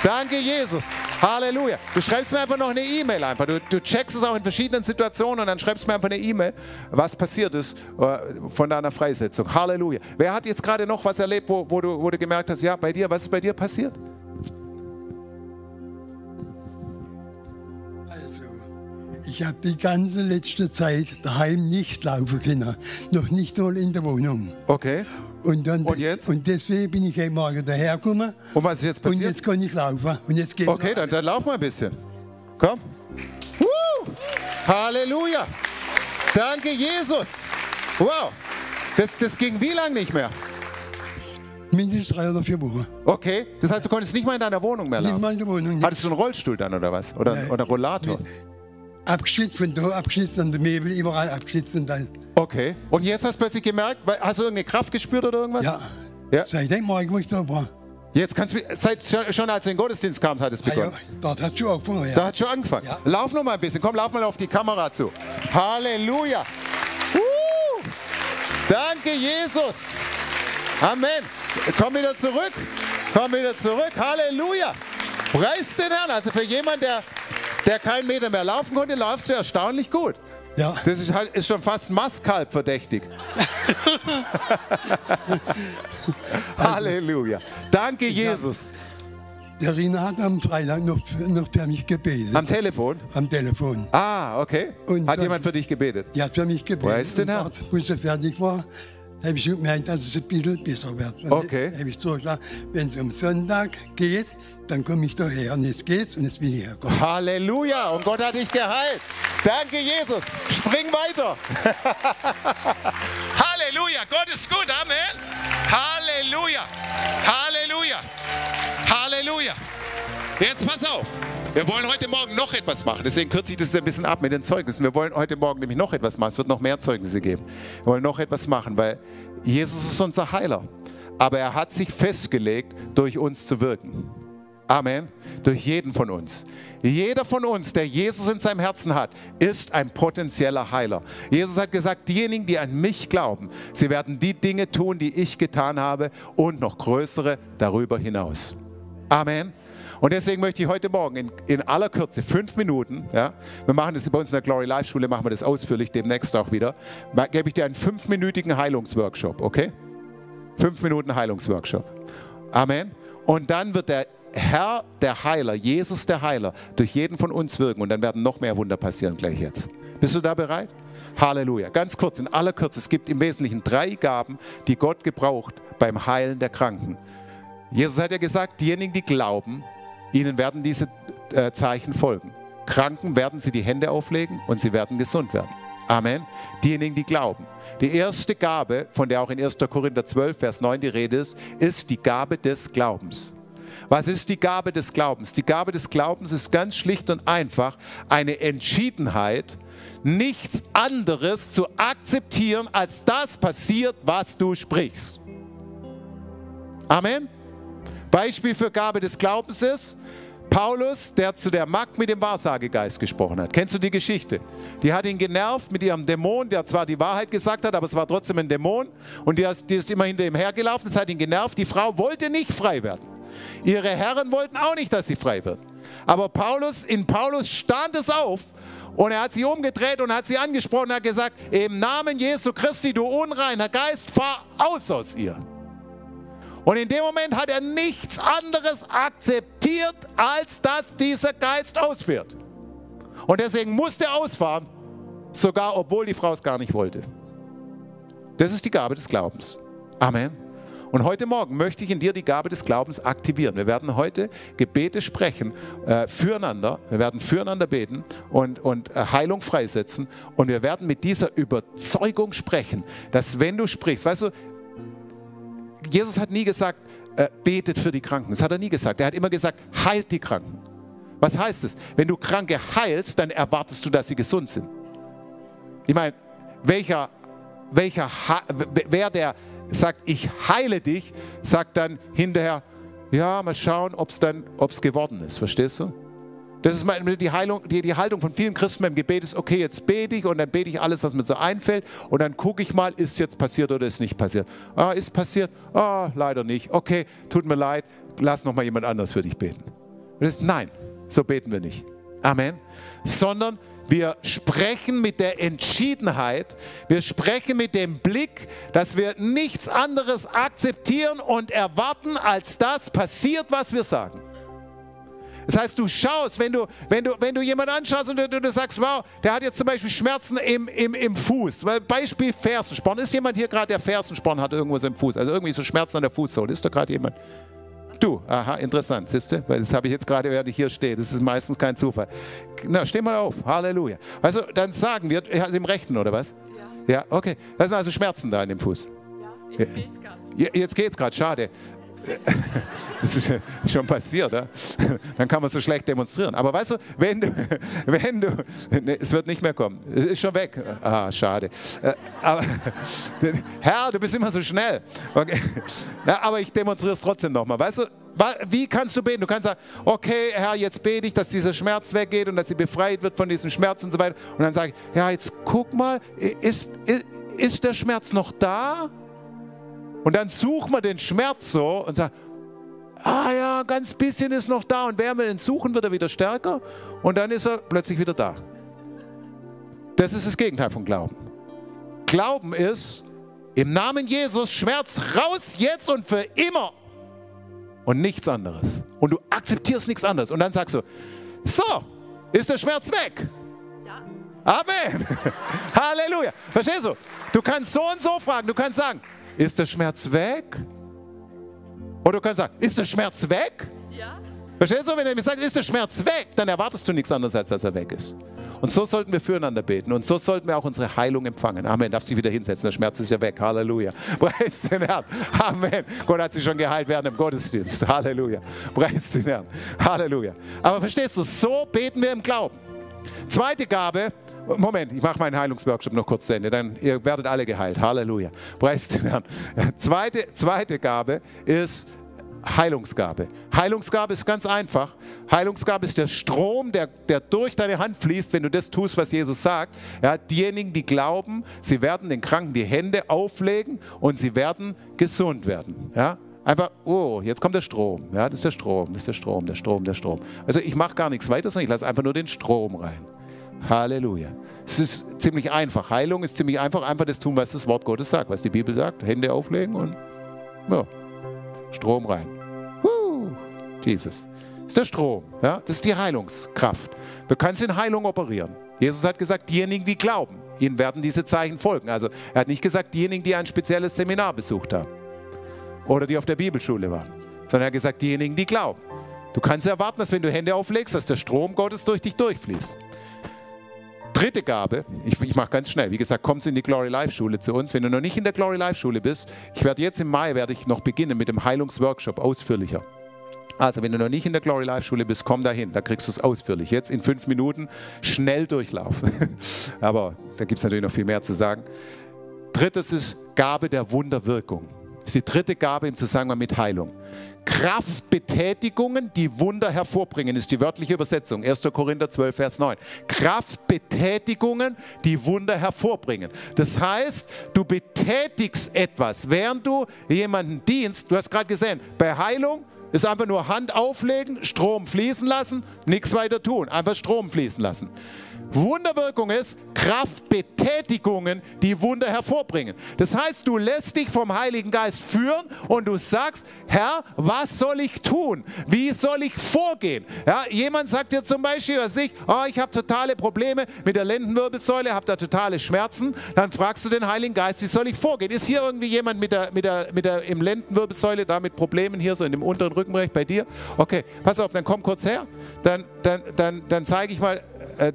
Danke, Jesus. Halleluja. Du schreibst mir einfach noch eine E-Mail einfach. Du checkst es auch in verschiedenen Situationen und dann schreibst du mir einfach eine E-Mail, was passiert ist von deiner Freisetzung. Halleluja. Wer hat jetzt gerade noch was erlebt, wo du gemerkt hast, ja, bei dir, was ist bei dir passiert? Ich habe die ganze letzte Zeit daheim nicht laufen können, noch nicht mal in der Wohnung. Okay. Und jetzt? Und deswegen bin ich heute Morgen dahergekommen. Und was ist jetzt passiert? Und jetzt kann ich laufen. Und jetzt geht okay, dann laufen wir ein bisschen. Komm. Woo! Halleluja. Danke, Jesus. Wow. Das ging wie lange nicht mehr? Mindestens 3 oder 4 Wochen. Okay, das heißt, du konntest nicht mal in deiner Wohnung mehr laufen? Nicht mal in der Wohnung. Hattest du einen Rollstuhl dann oder was? Oder Rollator? Abgeschnitten von da, abgeschnitten an den Möbel, überall abgeschnitten und dann. Okay. Und jetzt hast du plötzlich gemerkt, hast du irgendeine Kraft gespürt oder irgendwas? Ja. Seitdem Morgen, wo ich da war. Jetzt kannst du, schon als du in den Gottesdienst kamst, hat es begonnen. Ja, dort hat es schon angefangen. Ja. Da hat schon angefangen. Ja. Lauf noch mal ein bisschen, komm, lauf mal auf die Kamera zu. Halleluja. Danke, Jesus. Amen. Komm wieder zurück. Komm wieder zurück. Halleluja. Preis den Herrn. Also für jemanden, der keinen Meter mehr laufen konnte, laufst du erstaunlich gut. Ja. Das ist schon fast Maskalb verdächtig. Halleluja. Danke, Jesus. Der Rina hat am Freitag noch für mich gebetet. Am Telefon? Am Telefon. Ah, okay. Und hat jemand für dich gebetet? Ja, hat für mich gebetet. Weißt du, und dort, wo sie fertig war, habe ich gemerkt, dass es ein bisschen besser wird. Dann habe ich so gesagt, wenn es um Sonntag geht, dann komme ich doch her. Und jetzt geht's und jetzt bin ich hergekommen. Halleluja! Und Gott hat dich geheilt. Danke, Jesus. Spring weiter. Halleluja! Gott ist gut. Amen. Halleluja! Halleluja! Halleluja! Jetzt pass auf. Wir wollen heute Morgen noch etwas machen. Deswegen kürze ich das ein bisschen ab mit den Zeugnissen. Wir wollen heute Morgen nämlich noch etwas machen. Es wird noch mehr Zeugnisse geben. Wir wollen noch etwas machen, weil Jesus ist unser Heiler. Aber er hat sich festgelegt, durch uns zu wirken. Amen. Durch jeden von uns. Jeder von uns, der Jesus in seinem Herzen hat, ist ein potenzieller Heiler. Jesus hat gesagt, diejenigen, die an mich glauben, sie werden die Dinge tun, die ich getan habe und noch größere darüber hinaus. Amen. Und deswegen möchte ich heute Morgen in aller Kürze 5 Minuten, ja, wir machen das bei uns in der Glory Life Schule, machen wir das ausführlich, demnächst auch wieder, gebe ich dir einen 5-minütigen Heilungsworkshop, okay? 5 Minuten Heilungsworkshop. Amen. Und dann wird der Herr, der Heiler, Jesus der Heiler, durch jeden von uns wirken und dann werden noch mehr Wunder passieren gleich jetzt. Bist du da bereit? Halleluja. Ganz kurz, in aller Kürze, es gibt im Wesentlichen 3 Gaben, die Gott gebraucht beim Heilen der Kranken. Jesus hat ja gesagt, diejenigen, die glauben, ihnen werden diese Zeichen folgen. Kranken werden sie die Hände auflegen und sie werden gesund werden. Amen. Diejenigen, die glauben. Die erste Gabe, von der auch in 1. Korinther 12, Vers 9 die Rede ist, ist die Gabe des Glaubens. Was ist die Gabe des Glaubens? Die Gabe des Glaubens ist ganz schlicht und einfach eine Entschiedenheit, nichts anderes zu akzeptieren, als das passiert, was du sprichst. Amen. Beispiel für Gabe des Glaubens ist Paulus, der zu der Magd mit dem Wahrsagegeist gesprochen hat. Kennst du die Geschichte? Die hat ihn genervt mit ihrem Dämon, der zwar die Wahrheit gesagt hat, aber es war trotzdem ein Dämon. Und die ist immer hinter ihm hergelaufen, das hat ihn genervt. Die Frau wollte nicht frei werden. Ihre Herren wollten auch nicht, dass sie frei wird. Aber Paulus, in Paulus stand es auf und er hat sie umgedreht und hat sie angesprochen und hat gesagt, im Namen Jesu Christi, du unreiner Geist, fahr aus ihr. Und in dem Moment hat er nichts anderes akzeptiert, als dass dieser Geist ausfährt. Und deswegen musste er ausfahren, sogar obwohl die Frau es gar nicht wollte. Das ist die Gabe des Glaubens. Amen. Und heute Morgen möchte ich in dir die Gabe des Glaubens aktivieren. Wir werden heute Gebete sprechen, füreinander. Wir werden füreinander beten und Heilung freisetzen. Und wir werden mit dieser Überzeugung sprechen, dass wenn du sprichst, weißt du, Jesus hat nie gesagt, betet für die Kranken. Das hat er nie gesagt. Er hat immer gesagt, heilt die Kranken. Was heißt es? Wenn du Kranke heilst, dann erwartest du, dass sie gesund sind. Ich meine, wer der sagt, ich heile dich, sagt dann hinterher, ja, mal schauen, ob es dann, geworden ist. Verstehst du? Das ist die Haltung von vielen Christen beim Gebet ist, okay, jetzt bete ich und dann bete ich alles, was mir so einfällt und dann gucke ich mal, ist jetzt passiert oder ist nicht passiert. Ah, ist passiert? Ah, leider nicht. Okay, tut mir leid, lass nochmal jemand anders für dich beten. Nein, so beten wir nicht. Amen. Sondern wir sprechen mit der Entschiedenheit, wir sprechen mit dem Blick, dass wir nichts anderes akzeptieren und erwarten, als das passiert, was wir sagen. Das heißt, du schaust, wenn du jemanden anschaust und du sagst, wow, der hat jetzt zum Beispiel Schmerzen im Fuß. Beispiel Fersensporn. Ist jemand hier gerade, der Fersensporn hat irgendwo im Fuß? Also irgendwie so Schmerzen an der Fußsohle. Ist da gerade jemand? Du, aha, interessant, siehst du? Weil das habe ich jetzt gerade, während ich hier stehe. Das ist meistens kein Zufall. Na, steh mal auf. Halleluja. Also, dann sagen wir, also im Rechten, oder was? Ja. Ja, okay. Da sind also Schmerzen da in dem Fuß. Ja, jetzt geht's gerade. Ja, jetzt geht's gerade, schade. Das ist schon passiert, oder? Dann kann man so schlecht demonstrieren. Aber weißt du, nee, es wird nicht mehr kommen. Es ist schon weg. Ah, schade. Aber, Herr, du bist immer so schnell. Okay. Ja, aber ich demonstriere es trotzdem nochmal. Weißt du, wie kannst du beten? Du kannst sagen, okay, Herr, jetzt bete ich, dass dieser Schmerz weggeht und dass sie befreit wird von diesem Schmerz und so weiter. Und dann sage ich, ja, jetzt guck mal, ist der Schmerz noch da? Und dann sucht man den Schmerz so und sagt, ah ja, ganz bisschen ist noch da. Und während wir ihn suchen, wird er wieder stärker. Und dann ist er plötzlich wieder da. Das ist das Gegenteil von Glauben. Glauben ist, im Namen Jesus, Schmerz raus jetzt und für immer. Und nichts anderes. Und du akzeptierst nichts anderes. Und dann sagst du, so, ist der Schmerz weg. Amen. Halleluja. Verstehst du? Du kannst so und so fragen. Du kannst sagen, Ist der Schmerz weg? Oder du kannst sagen, ist der Schmerz weg? Ja. Verstehst du, wenn er mir sagt, ist der Schmerz weg, dann erwartest du nichts anderes, als dass er weg ist. Und so sollten wir füreinander beten. Und so sollten wir auch unsere Heilung empfangen. Amen. Darf sie wieder hinsetzen. Der Schmerz ist ja weg. Halleluja. Preis den Herrn. Amen. Gott hat sie schon geheilt während dem Gottesdienst. Halleluja. Preis den Herrn. Halleluja. Aber verstehst du, so beten wir im Glauben. Zweite Gabe. Moment, ich mache meinen Heilungsworkshop noch kurz zu Ende. Dann ihr werdet alle geheilt. Halleluja. Preis den Herrn. Zweite Gabe ist Heilungsgabe. Heilungsgabe ist ganz einfach. Heilungsgabe ist der Strom, der durch deine Hand fließt, wenn du das tust, was Jesus sagt. Ja, diejenigen, die glauben, sie werden den Kranken die Hände auflegen und sie werden gesund werden. Ja? Einfach, oh, jetzt kommt der Strom. Ja, das ist der Strom, das ist der Strom. Also ich mache gar nichts weiter, sondern ich lasse einfach nur den Strom rein. Halleluja. Es ist ziemlich einfach. Heilung ist ziemlich einfach. Einfach das tun, was das Wort Gottes sagt, was die Bibel sagt. Hände auflegen und ja, Strom rein. Jesus. Das ist der Strom. Ja? Das ist die Heilungskraft. Du kannst in Heilung operieren. Jesus hat gesagt, diejenigen, die glauben, ihnen werden diese Zeichen folgen. Also er hat nicht gesagt, diejenigen, die ein spezielles Seminar besucht haben oder die auf der Bibelschule waren, sondern er hat gesagt, diejenigen, die glauben. Du kannst erwarten, dass wenn du Hände auflegst, dass der Strom Gottes durch dich durchfließt. Dritte Gabe, ich mache ganz schnell, wie gesagt, kommt in die Glory Life Schule zu uns. Wenn du noch nicht in der Glory Life Schule bist, im Mai werde ich noch beginnen mit dem Heilungsworkshop ausführlicher. Also, wenn du noch nicht in der Glory Life Schule bist, komm dahin, da kriegst du es ausführlich. Jetzt in 5 Minuten schnell Durchlauf. Aber da gibt es natürlich noch viel mehr zu sagen. Drittes ist Gabe der Wunderwirkung. Das ist die dritte Gabe im Zusammenhang mit Heilung. Kraftbetätigungen, die Wunder hervorbringen, ist die wörtliche Übersetzung. 1. Korinther 12, Vers 9. Kraftbetätigungen, die Wunder hervorbringen. Das heißt, du betätigst etwas, während du jemanden dienst. Du hast gerade gesehen, bei Heilung ist einfach nur Hand auflegen, Strom fließen lassen, nichts weiter tun, einfach Strom fließen lassen. Wunderwirkung ist Kraftbetätigungen, die Wunder hervorbringen. Das heißt, du lässt dich vom Heiligen Geist führen und du sagst, Herr, was soll ich tun? Wie soll ich vorgehen? Ja, jemand sagt dir zum Beispiel, ich habe totale Probleme mit der Lendenwirbelsäule, habe da totale Schmerzen. Dann fragst du den Heiligen Geist, wie soll ich vorgehen? Ist hier irgendwie jemand im Lendenwirbelsäule da mit Problemen hier so in dem unteren Rückenbereich bei dir? Okay, pass auf, dann komm kurz her. Dann zeige ich mal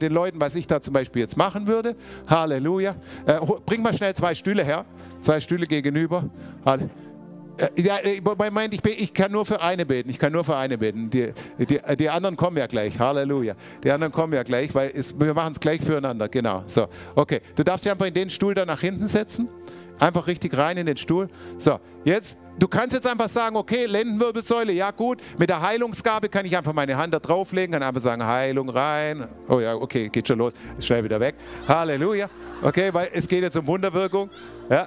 den Leuten, was ich da zum Beispiel jetzt machen würde. Halleluja. Bring mal schnell 2 Stühle her. 2 Stühle gegenüber. Ich kann nur für eine beten. Die anderen kommen ja gleich. Halleluja. Die anderen kommen ja gleich, weil wir machen es gleich füreinander. Genau. So. Okay. Du darfst dich einfach in den Stuhl da nach hinten setzen. Einfach richtig rein in den Stuhl. So, jetzt, du kannst jetzt einfach sagen, okay, Lendenwirbelsäule, ja gut. Mit der Heilungsgabe kann ich einfach meine Hand da drauflegen, kann einfach sagen, Heilung rein. Oh ja, okay, geht schon los. Ist schnell wieder weg. Halleluja. Okay, weil es geht jetzt um Wunderwirkung. Ja,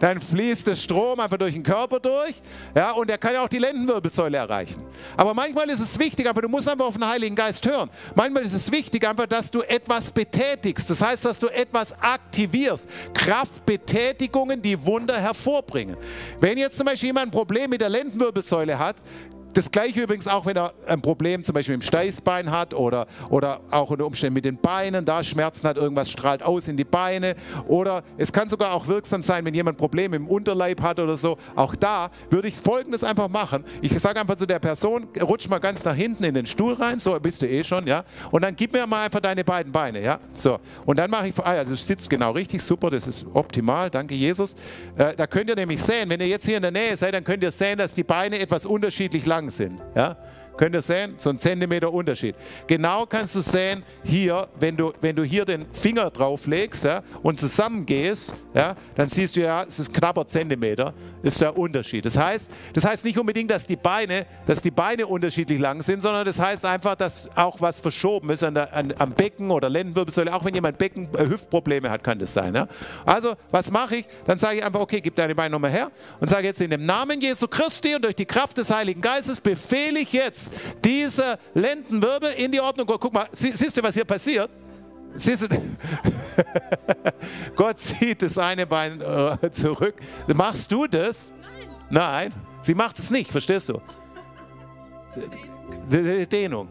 dann fließt der Strom einfach durch den Körper durch. Ja, und er kann ja auch die Lendenwirbelsäule erreichen. Aber manchmal ist es wichtig, du musst einfach auf den Heiligen Geist hören. Manchmal ist es wichtig, dass du etwas betätigst. Das heißt, dass du etwas aktivierst. Kraftbetätigungen, die Wunder hervorbringen. Wenn jetzt zum Beispiel jemand ein Problem mit der Lendenwirbelsäule hat, das gleiche übrigens auch, wenn er ein Problem zum Beispiel im Steißbein hat oder auch unter Umständen mit den Beinen, da Schmerzen hat, irgendwas strahlt aus in die Beine. Oder es kann sogar auch wirksam sein, wenn jemand Probleme im Unterleib hat oder so. Auch da würde ich Folgendes einfach machen. Ich sage einfach zu der Person, rutsch mal ganz nach hinten in den Stuhl rein, so bist du eh schon, ja. Und dann gib mir mal einfach deine beiden Beine, ja. So, und dann mache ich, also sitzt genau richtig, super, das ist optimal, danke Jesus. Da könnt ihr nämlich sehen, wenn ihr jetzt hier in der Nähe seid, dann könnt ihr sehen, dass die Beine etwas unterschiedlich lang sind. Ja? Könnt ihr sehen? So ein Zentimeter Unterschied. Genau kannst du sehen, hier, wenn du hier den Finger drauf legst, ja, und zusammengehst, ja, dann siehst du ja, es ist knapper Zentimeter, ist der Unterschied. Das heißt nicht unbedingt, dass die Beine unterschiedlich lang sind, sondern das heißt einfach, dass auch was verschoben ist am Becken oder Lendenwirbelsäule. Auch wenn jemand Hüftprobleme hat, kann das sein. Ja? Also, was mache ich? Dann sage ich einfach, okay, gib deine Beine nochmal her und sage jetzt in dem Namen Jesu Christi und durch die Kraft des Heiligen Geistes befehle ich jetzt, diese Lendenwirbel in die Ordnung. Guck mal, siehst du, was hier passiert? Siehst du? Gott zieht das eine Bein zurück. Machst du das? Nein. Nein, sie macht es nicht, verstehst du? Dehnung.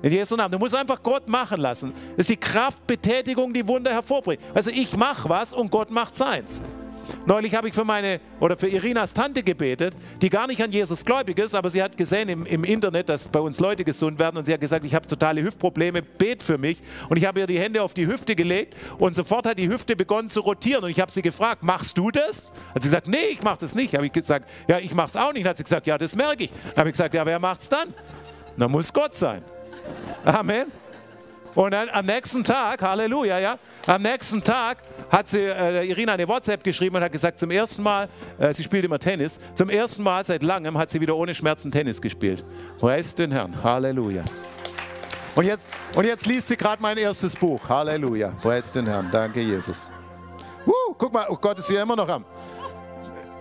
In Jesu Namen. Du musst einfach Gott machen lassen. Das ist die Kraftbetätigung, die Wunder hervorbringt. Also ich mache was und Gott macht seins. Neulich habe ich für Irinas Tante gebetet, die gar nicht an Jesus gläubig ist, aber sie hat gesehen im Internet, dass bei uns Leute gesund werden, und sie hat gesagt, ich habe totale Hüftprobleme, bet für mich. Und ich habe ihr die Hände auf die Hüfte gelegt und sofort hat die Hüfte begonnen zu rotieren. Und ich habe sie gefragt, machst du das? Hat sie gesagt, nee, ich mache das nicht. Habe ich gesagt, ja, ich mache es auch nicht. Hat sie gesagt, ja, das merke ich. Habe ich gesagt, ja, wer macht es dann? Na, muss Gott sein. Amen. Und dann am nächsten Tag, Halleluja, ja, am nächsten Tag hat sie Irina eine WhatsApp geschrieben und hat gesagt, zum ersten Mal, sie spielt immer Tennis, zum ersten Mal seit langem hat sie wieder ohne Schmerzen Tennis gespielt. Preis den Herrn, Halleluja. Und jetzt liest sie gerade mein erstes Buch, Halleluja, preis den Herrn, danke Jesus. Guck mal, oh Gott ist hier immer noch am.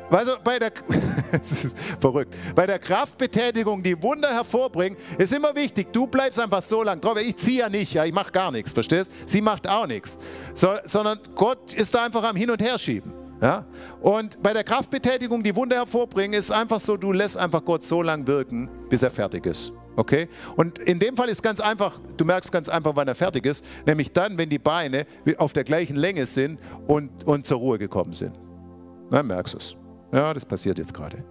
Weißt du, das ist verrückt. Bei der Kraftbetätigung, die Wunder hervorbringen, ist immer wichtig, du bleibst einfach so lange drauf. Ich ziehe ja nicht, ja, ich mache gar nichts, verstehst? Sie macht auch nichts. Sondern Gott ist da einfach am Hin- und Herschieben. Ja? Und bei der Kraftbetätigung, die Wunder hervorbringen, ist einfach so, du lässt einfach Gott so lange wirken, bis er fertig ist. Okay? Und in dem Fall ist ganz einfach, du merkst ganz einfach, wann er fertig ist, nämlich dann, wenn die Beine auf der gleichen Länge sind und zur Ruhe gekommen sind. Dann merkst du es. Ja, das passiert jetzt gerade.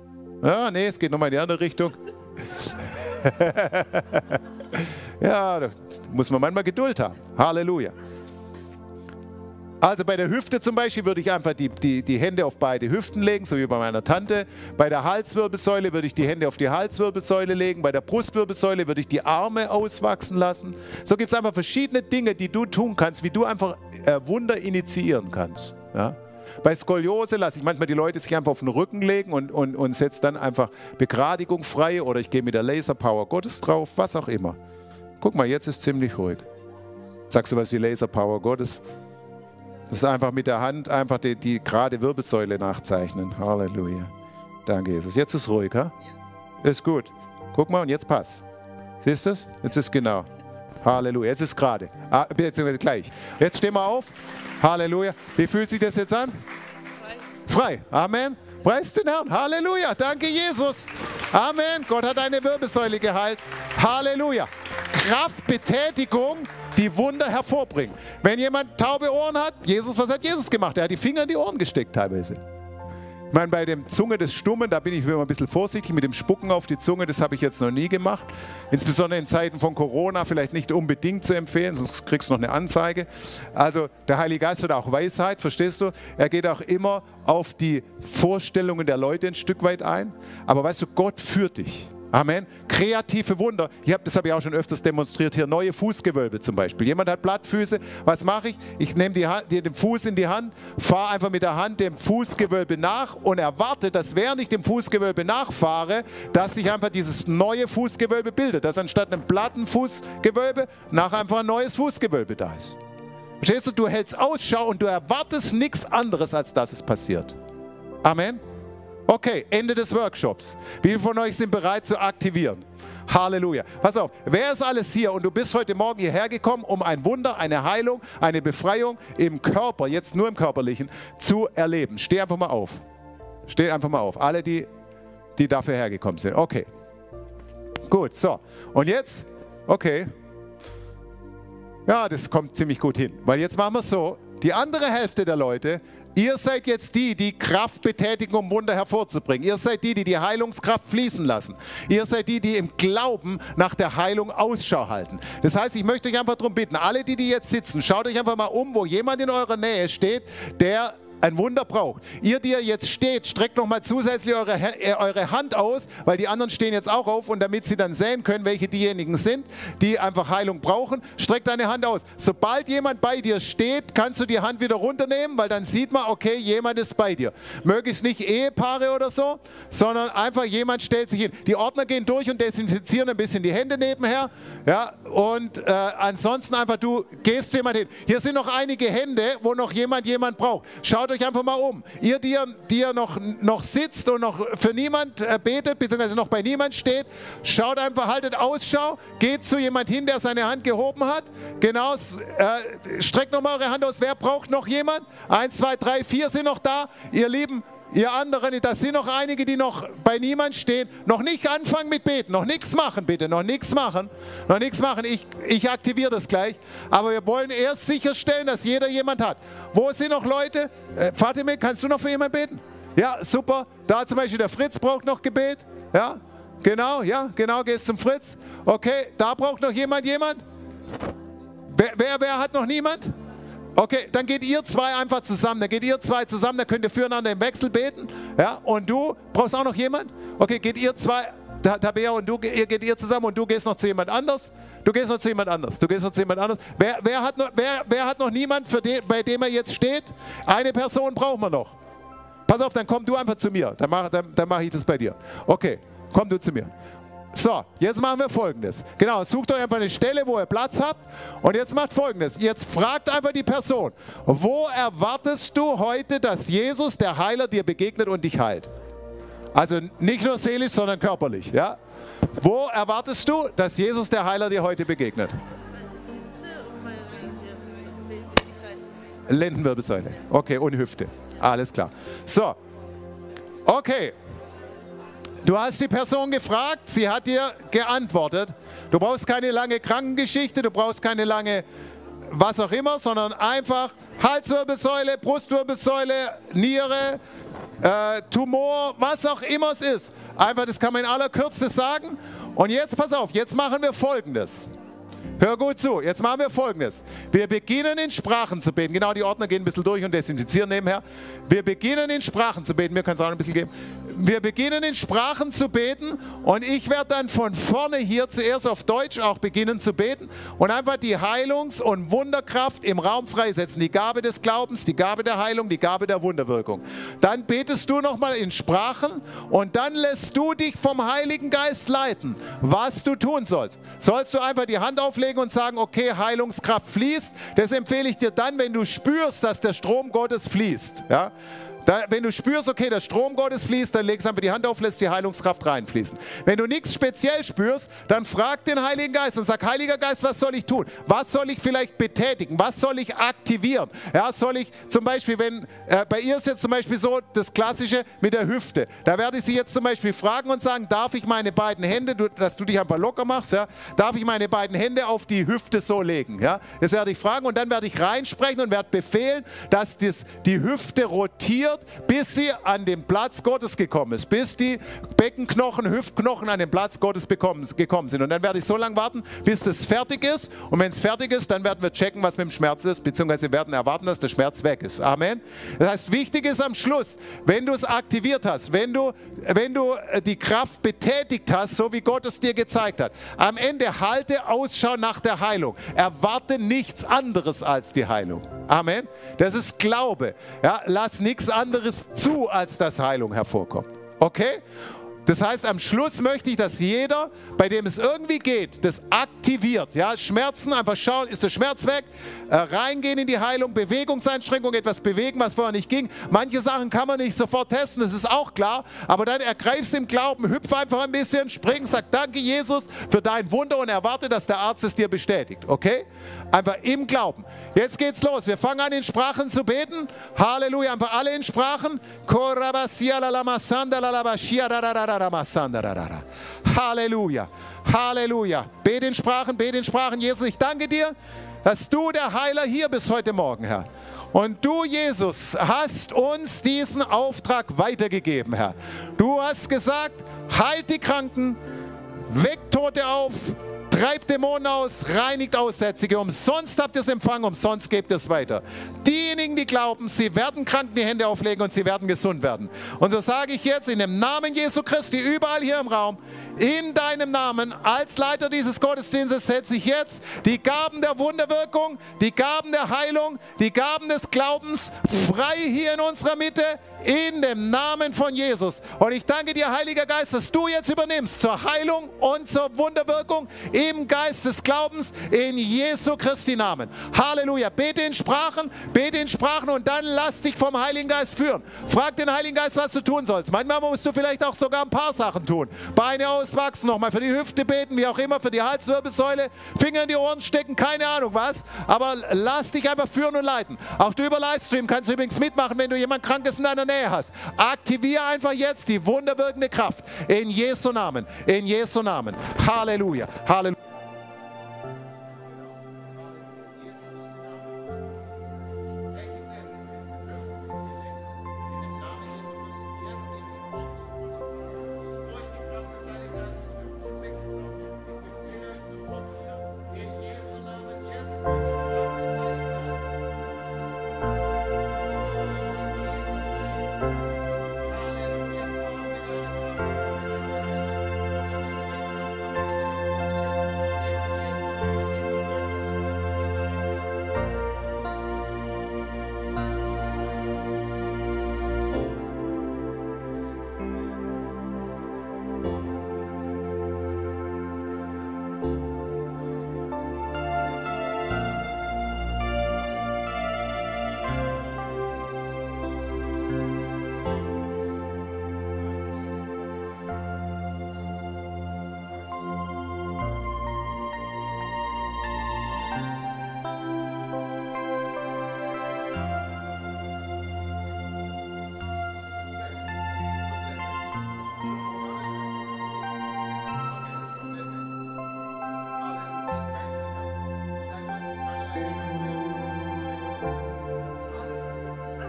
Ja, nee, es geht nochmal in die andere Richtung. Ja, da muss man manchmal Geduld haben. Halleluja. Also bei der Hüfte zum Beispiel würde ich einfach die Hände auf beide Hüften legen, so wie bei meiner Tante. Bei der Halswirbelsäule würde ich die Hände auf die Halswirbelsäule legen. Bei der Brustwirbelsäule würde ich die Arme auswachsen lassen. So gibt es einfach verschiedene Dinge, die du tun kannst, wie du einfach Wunder initiieren kannst. Ja? Bei Skoliose lasse ich manchmal die Leute sich einfach auf den Rücken legen und setze dann einfach Begradigung frei oder ich gehe mit der Laserpower Gottes drauf, was auch immer. Guck mal, jetzt ist ziemlich ruhig. Sagst du was wie Laserpower Gottes? Das ist einfach mit der Hand einfach die gerade Wirbelsäule nachzeichnen. Halleluja. Danke, Jesus. Jetzt ist ruhig, ha? Ist gut. Guck mal, und jetzt passt. Siehst du es? Jetzt ist genau. Halleluja. Jetzt ist gerade. Ah, beziehungsweise gleich. Jetzt stehen wir auf. Halleluja. Wie fühlt sich das jetzt an? Frei. Frei. Amen. Preis den Herrn. Halleluja. Danke, Jesus. Amen. Gott hat eine Wirbelsäule geheilt. Halleluja. Kraftbetätigung, die Wunder hervorbringen. Wenn jemand taube Ohren hat, was hat Jesus gemacht? Er hat die Finger in die Ohren gesteckt teilweise. Ich meine, bei dem Zunge des Stummen, da bin ich immer ein bisschen vorsichtig mit dem Spucken auf die Zunge, das habe ich jetzt noch nie gemacht. Insbesondere in Zeiten von Corona vielleicht nicht unbedingt zu empfehlen, sonst kriegst du noch eine Anzeige. Also der Heilige Geist hat auch Weisheit, verstehst du? Er geht auch immer auf die Vorstellungen der Leute ein Stück weit ein. Aber weißt du, Gott führt dich. Amen. Kreative Wunder. Das habe ich auch schon öfters demonstriert hier. Neue Fußgewölbe zum Beispiel. Jemand hat Blattfüße. Was mache ich? Ich nehme den Fuß in die Hand, fahre einfach mit der Hand dem Fußgewölbe nach und erwarte, dass während ich dem Fußgewölbe nachfahre, dass sich einfach dieses neue Fußgewölbe bildet. Dass anstatt einem platten Fußgewölbe nachher einfach ein neues Fußgewölbe da ist. Verstehst du? Du hältst Ausschau und du erwartest nichts anderes, als dass es passiert. Amen. Okay, Ende des Workshops. Wie viele von euch sind bereit zu aktivieren? Halleluja. Pass auf, wer ist alles hier und du bist heute Morgen hierher gekommen, um ein Wunder, eine Heilung, eine Befreiung im Körper, jetzt nur im Körperlichen, zu erleben? Steh einfach mal auf. Steh einfach mal auf. Alle, die dafür hergekommen sind. Okay. Gut, so. Und jetzt, okay. Ja, das kommt ziemlich gut hin. Weil jetzt machen wir es so, die andere Hälfte der Leute... Ihr seid jetzt die Kraft betätigen, um Wunder hervorzubringen. Ihr seid die Heilungskraft fließen lassen. Ihr seid die im Glauben nach der Heilung Ausschau halten. Das heißt, ich möchte euch einfach darum bitten, alle, die jetzt sitzen, schaut euch einfach mal um, wo jemand in eurer Nähe steht, der ein Wunder braucht. Ihr, die ihr jetzt steht, streckt nochmal zusätzlich eure Hand aus, weil die anderen stehen jetzt auch auf und damit sie dann sehen können, welche diejenigen sind, die einfach Heilung brauchen, streckt deine Hand aus. Sobald jemand bei dir steht, kannst du die Hand wieder runternehmen, weil dann sieht man, okay, jemand ist bei dir. Möglichst nicht Ehepaare oder so, sondern einfach jemand stellt sich hin. Die Ordner gehen durch und desinfizieren ein bisschen die Hände nebenher. Ja, und ansonsten einfach, du gehst zu jemand hin. Hier sind noch einige Hände, wo noch jemand braucht. Schaut euch einfach mal um. Ihr, die ihr noch sitzt und noch für niemand betet, beziehungsweise noch bei niemand steht, schaut einfach, haltet Ausschau, geht zu jemand hin, der seine Hand gehoben hat. Genau, streckt nochmal eure Hand aus. Wer braucht noch jemand? 1, 2, 3, 4 sind noch da. Ihr Lieben, Ihr anderen, das sind noch einige, die noch bei niemand stehen, noch nicht anfangen mit Beten, noch nichts machen, bitte, noch nichts machen, noch nichts machen. Ich aktiviere das gleich, aber wir wollen erst sicherstellen, dass jeder jemand hat. Wo sind noch Leute? Fatima, kannst du noch für jemanden beten? Ja, super. Da zum Beispiel der Fritz braucht noch Gebet. Ja, genau, gehst zum Fritz. Okay, da braucht noch jemand? Wer hat noch niemand? Okay, dann geht ihr zwei einfach zusammen. Dann könnt ihr füreinander im Wechsel beten. Ja, und du brauchst auch noch jemand? Okay, geht ihr zwei, Tabea und du, ihr geht zusammen und du gehst noch zu jemand anders. Wer hat noch niemand, für den, bei dem er jetzt steht? Eine Person brauchen wir noch. Pass auf, dann komm du einfach zu mir. Dann mach ich das bei dir. Okay, komm du zu mir. So, jetzt machen wir Folgendes. Genau, sucht euch einfach eine Stelle, wo ihr Platz habt. Und jetzt macht Folgendes. Jetzt fragt einfach die Person, wo erwartest du heute, dass Jesus, der Heiler, dir begegnet und dich heilt? Also nicht nur seelisch, sondern körperlich. Ja? Wo erwartest du, dass Jesus, der Heiler, dir heute begegnet? Lendenwirbelsäule. Okay, und Hüfte. Alles klar. So, okay. Du hast die Person gefragt, sie hat dir geantwortet. Du brauchst keine lange Krankengeschichte, du brauchst keine lange was auch immer, sondern einfach Halswirbelsäule, Brustwirbelsäule, Niere, Tumor, was auch immer es ist. Einfach, das kann man in aller Kürze sagen. Und jetzt, pass auf, jetzt machen wir Folgendes. Hör gut zu, jetzt machen wir Folgendes. Wir beginnen in Sprachen zu beten. Genau, die Ordner gehen ein bisschen durch und desinfizieren nebenher. Wir beginnen in Sprachen zu beten. Mir kann es auch ein bisschen geben. Wir beginnen in Sprachen zu beten und ich werde dann von vorne hier zuerst auf Deutsch auch beginnen zu beten und einfach die Heilungs- und Wunderkraft im Raum freisetzen. Die Gabe des Glaubens, die Gabe der Heilung, die Gabe der Wunderwirkung. Dann betest du nochmal in Sprachen und dann lässt du dich vom Heiligen Geist leiten, was du tun sollst. Sollst du einfach die Hand auflegen und sagen, okay, Heilungskraft fließt. Das empfehle ich dir dann, wenn du spürst, dass der Strom Gottes fließt. Ja? Wenn du spürst, okay, der Strom Gottes fließt, dann legst du einfach die Hand auf, lässt die Heilungskraft reinfließen. Wenn du nichts speziell spürst, dann frag den Heiligen Geist und sag, Heiliger Geist, was soll ich tun? Was soll ich vielleicht betätigen? Was soll ich aktivieren? Ja, soll ich zum Beispiel, wenn, bei ihr ist jetzt zum Beispiel so das Klassische mit der Hüfte. Da werde ich sie jetzt zum Beispiel fragen und sagen, darf ich meine beiden Hände, dass du dich einfach locker machst, ja, darf ich meine beiden Hände auf die Hüfte so legen? Ja? Das werde ich fragen und dann werde ich reinsprechen und werde befehlen, dass die Hüfte rotiert, bis sie an den Platz Gottes gekommen ist, bis die Beckenknochen, Hüftknochen an den Platz Gottes gekommen sind. Und dann werde ich so lange warten, bis das fertig ist. Und wenn es fertig ist, dann werden wir checken, was mit dem Schmerz ist, beziehungsweise werden erwarten, dass der Schmerz weg ist. Amen. Das heißt, wichtig ist am Schluss, wenn du es aktiviert hast, wenn du die Kraft betätigt hast, so wie Gott es dir gezeigt hat, am Ende halte Ausschau nach der Heilung. Erwarte nichts anderes als die Heilung. Amen. Das ist Glaube. Ja, lass nichts anderes zu, als dass Heilung hervorkommt. Okay? Das heißt, am Schluss möchte ich, dass jeder, bei dem es irgendwie geht, das aktiviert. Ja? Schmerzen, einfach schauen, ist der Schmerz weg? Reingehen in die Heilung, Bewegungseinschränkung, etwas bewegen, was vorher nicht ging. Manche Sachen kann man nicht sofort testen, das ist auch klar. Aber dann ergreifst du im Glauben, hüpf einfach ein bisschen, spring, sag danke Jesus für dein Wunder und erwarte, dass der Arzt es dir bestätigt. Okay? Einfach im Glauben. Jetzt geht's los. Wir fangen an, in Sprachen zu beten. Halleluja, einfach alle in Sprachen. Halleluja, Halleluja. Bete in Sprachen, bete in Sprachen. Jesus, ich danke dir, dass du der Heiler hier bist heute Morgen, Herr. Und du, Jesus, hast uns diesen Auftrag weitergegeben, Herr. Du hast gesagt, heilt die Kranken, weckt Tote auf, treibt Dämonen aus, reinigt Aussätzige. Umsonst habt ihr es empfangen, umsonst gebt ihr es weiter. Diejenigen, die glauben, sie werden Kranken die Hände auflegen und sie werden gesund werden. Und so sage ich jetzt in dem Namen Jesu Christi, überall hier im Raum, in deinem Namen, als Leiter dieses Gottesdienstes setze ich jetzt die Gaben der Wunderwirkung, die Gaben der Heilung, die Gaben des Glaubens frei hier in unserer Mitte, in dem Namen von Jesus. Und ich danke dir, Heiliger Geist, dass du jetzt übernimmst zur Heilung und zur Wunderwirkung in im Geist des Glaubens in Jesu Christi Namen. Halleluja. Bete in Sprachen und dann lass dich vom Heiligen Geist führen. Frag den Heiligen Geist, was du tun sollst. Manchmal musst du vielleicht auch sogar ein paar Sachen tun. Beine auswachsen, nochmal für die Hüfte beten, wie auch immer, für die Halswirbelsäule, Finger in die Ohren stecken, keine Ahnung was. Aber lass dich einfach führen und leiten. Auch du über Livestream kannst du übrigens mitmachen, wenn du jemand Krankes in deiner Nähe hast. Aktiviere einfach jetzt die wunderwirkende Kraft. In Jesu Namen. In Jesu Namen. Halleluja. Halleluja.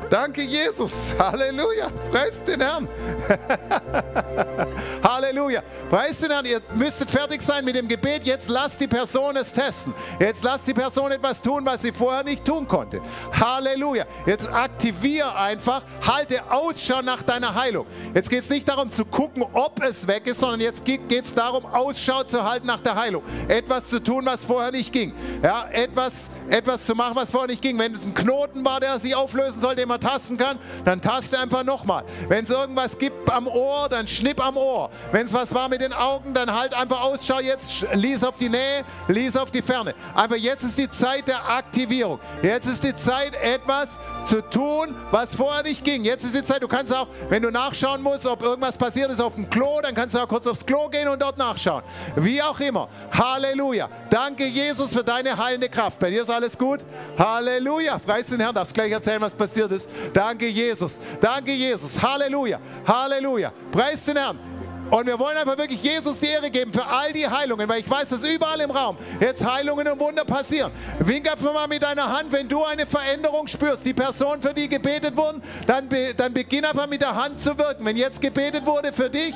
Danke, Jesus. Halleluja. Preist den Herrn. Halleluja. Preist den Herrn. Ihr müsstet fertig sein mit dem Gebet. Jetzt lasst die Person es testen. Jetzt lasst die Person etwas tun, was sie vorher nicht tun konnte. Halleluja. Jetzt aktiviere einfach. Halte Ausschau nach deiner Heilung. Jetzt geht es nicht darum zu gucken, ob es weg ist, sondern jetzt geht es darum, Ausschau zu halten nach der Heilung. Etwas zu tun, was vorher nicht ging. Ja, etwas zu machen, was vorher nicht ging. Wenn es ein Knoten war, der sich auflösen soll, den man tasten kann, dann taste einfach nochmal. Wenn es irgendwas gibt am Ohr, dann schnipp am Ohr. Wenn es was war mit den Augen, dann halt einfach Ausschau jetzt, lies auf die Nähe, lies auf die Ferne. Einfach jetzt ist die Zeit der Aktivierung. Jetzt ist die Zeit, etwas zu tun, was vorher nicht ging. Jetzt ist die Zeit, du kannst auch, wenn du nachschauen musst, ob irgendwas passiert ist auf dem Klo, dann kannst du auch kurz aufs Klo gehen und dort nachschauen. Wie auch immer. Halleluja. Danke, Jesus, für deine heilende Kraft. Bei dir ist alles gut? Halleluja. Preis den Herrn. Darfst gleich erzählen, was passiert ist. Danke, Jesus. Danke, Jesus. Halleluja. Halleluja. Preis den Herrn. Und wir wollen einfach wirklich Jesus die Ehre geben für all die Heilungen, weil ich weiß, dass überall im Raum jetzt Heilungen und Wunder passieren. Wink einfach mal mit deiner Hand, wenn du eine Veränderung spürst, die Person, für die gebetet wurden, dann beginn einfach mit der Hand zu wirken. Wenn jetzt gebetet wurde für dich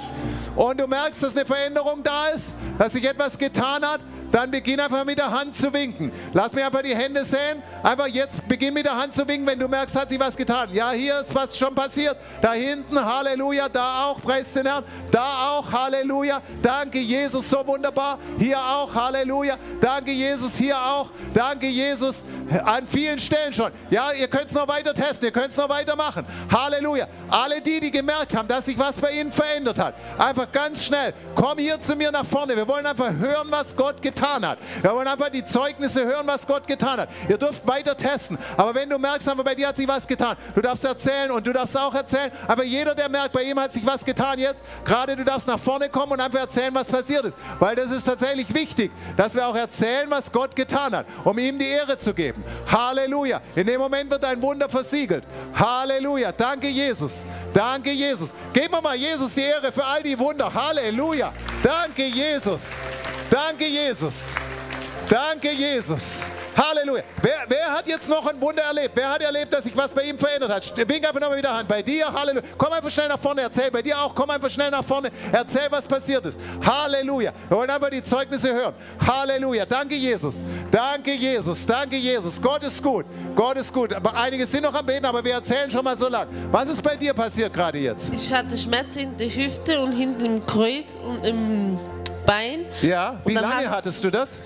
und du merkst, dass eine Veränderung da ist, dass sich etwas getan hat, dann beginn einfach mit der Hand zu winken. Lass mir einfach die Hände sehen. Einfach jetzt beginn mit der Hand zu winken, wenn du merkst, hat sich was getan. Ja, hier ist was schon passiert. Da hinten, Halleluja, da auch, preis den Herrn. Da auch, Halleluja. Danke, Jesus, so wunderbar. Hier auch, Halleluja. Danke, Jesus, hier auch. Danke, Jesus, an vielen Stellen schon. Ja, ihr könnt es noch weiter testen, ihr könnt es noch weiter machen. Halleluja. Alle die, die gemerkt haben, dass sich was bei ihnen verändert hat, einfach ganz schnell, komm hier zu mir nach vorne. Wir wollen einfach hören, was Gott getan hat. Wir wollen einfach die Zeugnisse hören, was Gott getan hat. Ihr dürft weiter testen, aber wenn du merkst, aber bei dir hat sich was getan, du darfst erzählen und du darfst auch erzählen, aber jeder, der merkt, bei ihm hat sich was getan jetzt, gerade du darfst nach vorne kommen und einfach erzählen, was passiert ist, weil das ist tatsächlich wichtig, dass wir auch erzählen, was Gott getan hat, um ihm die Ehre zu geben. Halleluja. In dem Moment wird ein Wunder versiegelt. Halleluja. Danke, Jesus. Danke, Jesus. Geben wir mal Jesus die Ehre für all die Wunder. Halleluja. Danke, Jesus. Danke, Jesus. Danke, Jesus. Halleluja. Wer hat jetzt noch ein Wunder erlebt? Wer hat erlebt, dass sich was bei ihm verändert hat? Wink einfach nochmal mit der Hand. Bei dir, Halleluja. Komm einfach schnell nach vorne, erzähl. Bei dir auch, komm einfach schnell nach vorne. Erzähl, was passiert ist. Halleluja. Wir wollen einfach die Zeugnisse hören. Halleluja. Danke, Jesus. Danke, Jesus. Danke, Jesus. Gott ist gut. Gott ist gut. Aber einige sind noch am Beten, aber wir erzählen schon mal so lang. Was ist bei dir passiert gerade jetzt? Ich hatte Schmerzen in der Hüfte und hinten im Kreuz und im Bein. Ja, wie lange hattest du das?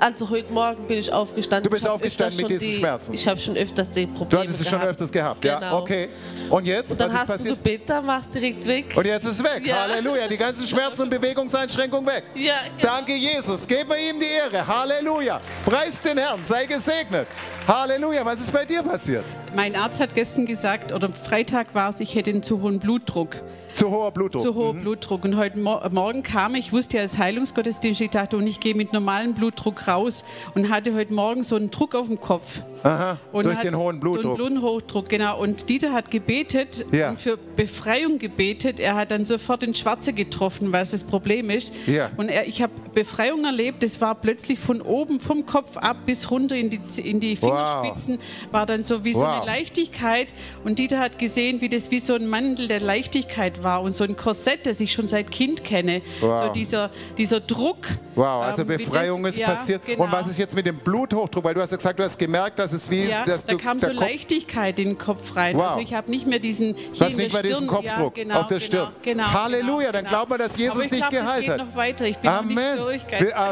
Also heute Morgen bin ich aufgestanden. Du bist aufgestanden mit diesen Schmerzen. Ich habe schon öfters die Probleme gehabt. Du hattest es schon öfters gehabt, ja. Genau. Okay. Und jetzt? Und dann was ist passiert? Du Beta, machst direkt weg. Und jetzt ist es weg. Ja. Halleluja. Die ganzen Schmerzen und Bewegungseinschränkungen weg. Ja, genau. Danke, Jesus. Geben wir ihm die Ehre. Halleluja. Preist den Herrn. Sei gesegnet. Halleluja. Was ist bei dir passiert? Mein Arzt hat gestern gesagt, oder Freitag war es, ich hätte einen zu hohen Blutdruck. Zu hoher Blutdruck. Zu hoher Blutdruck. Und heute Morgen kam ich, wusste ja, es ist Heilungsgottesdienst, ich dachte, und ich gehe mit normalem Blutdruck raus und hatte heute Morgen so einen Druck auf dem Kopf. Aha, und durch den hohen Blutdruck. Durch den Bluthochdruck, genau. Und Dieter hat gebetet, ja, und für Befreiung gebetet. Er hat dann sofort den Schwarze getroffen, was das Problem ist. Ja. Und ich habe Befreiung erlebt, es war plötzlich von oben, vom Kopf ab bis runter in die Fingerspitzen, wow, war dann so wie so eine Leichtigkeit. Und Dieter hat gesehen, wie das wie so ein Mantel der Leichtigkeit war und so ein Korsett, das ich schon seit Kind kenne. Wow. So dieser Druck. Wow, also Befreiung ist passiert. Genau. Und was ist jetzt mit dem Bluthochdruck? Weil du hast ja gesagt, du hast gemerkt, dass es wie... Ja, dass da kam so Leichtigkeit in den Kopf rein. Wow. Also ich habe nicht mehr diesen... Du hast nicht mehr diesen Kopfdruck, ja, genau, auf der Stirn. Genau, genau, Halleluja, genau, dann glaubt man, dass Jesus dich geheilt hat. Noch weiter. Ich bin nicht durch.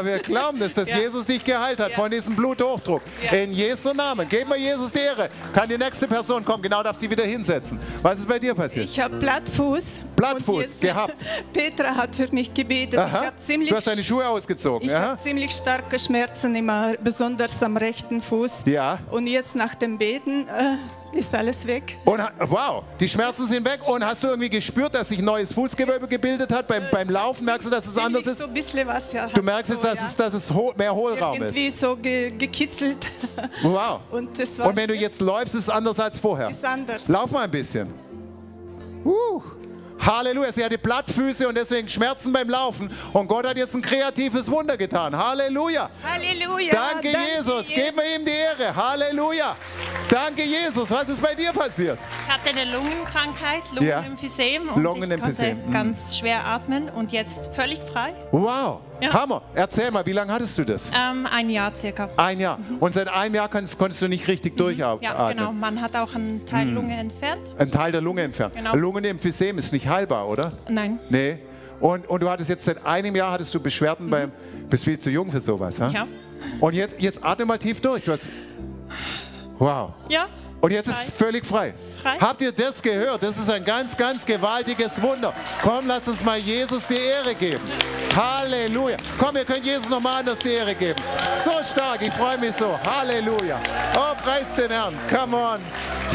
Wir glauben, dass Jesus dich geheilt hat von diesem Bluthochdruck. Ja. In Jesu Namen. Geben wir Jesus die Ehre. Kann die nächste Person kommen. Genau, darf sie wieder hinsetzen. Was ist bei dir passiert? Ich habe Plattfuß. Plattfuß gehabt. Petra hat für mich gebetet. Du hast deine Schuhe ausgezogen. Ich habe ziemlich starke Schmerzen immer, besonders am rechten Fuß. Ja. Und jetzt nach dem Beten ist alles weg. Und, wow, die Schmerzen sind weg. Und hast du irgendwie gespürt, dass sich neues Fußgewölbe gebildet hat? Beim Laufen merkst du, dass es anders ist? So ein bisschen was, ja. Du merkst jetzt, so, dass es mehr Hohlraum irgendwie ist. Irgendwie so gekitzelt. Wow. Und wenn du jetzt läufst, ist es anders als vorher? Ist anders. Lauf mal ein bisschen. Halleluja, sie hatte Plattfüße und deswegen Schmerzen beim Laufen. Und Gott hat jetzt ein kreatives Wunder getan. Halleluja. Halleluja. Danke, Jesus. Geben wir ihm die Ehre. Halleluja. Danke, Jesus. Was ist bei dir passiert? Ich hatte eine Lungenkrankheit, Lungenemphysem. Ja. Und ich konnte ganz schwer atmen und jetzt völlig frei. Wow. Ja. Hammer. Erzähl mal, wie lange hattest du das? Ein Jahr circa. Ein Jahr. Und seit einem Jahr konntest du nicht richtig durchatmen. Ja, genau. Man hat auch einen Teil Lunge entfernt. Einen Teil der Lunge entfernt. Genau. Lungenemphysem ist nicht heilbar, oder? Nein. Nee. Und du hattest jetzt seit einem Jahr Beschwerden beim... Bist viel zu jung für sowas, ha? Ja. Und jetzt atme mal tief durch. Du hast... Wow. Ja. Und jetzt ist völlig frei. Habt ihr das gehört? Das ist ein ganz, ganz gewaltiges Wunder. Komm, lass uns mal Jesus die Ehre geben. Halleluja. Komm, ihr könnt Jesus nochmal anders die Ehre geben. So stark, ich freue mich so. Halleluja. Oh, preis den Herrn. Come on.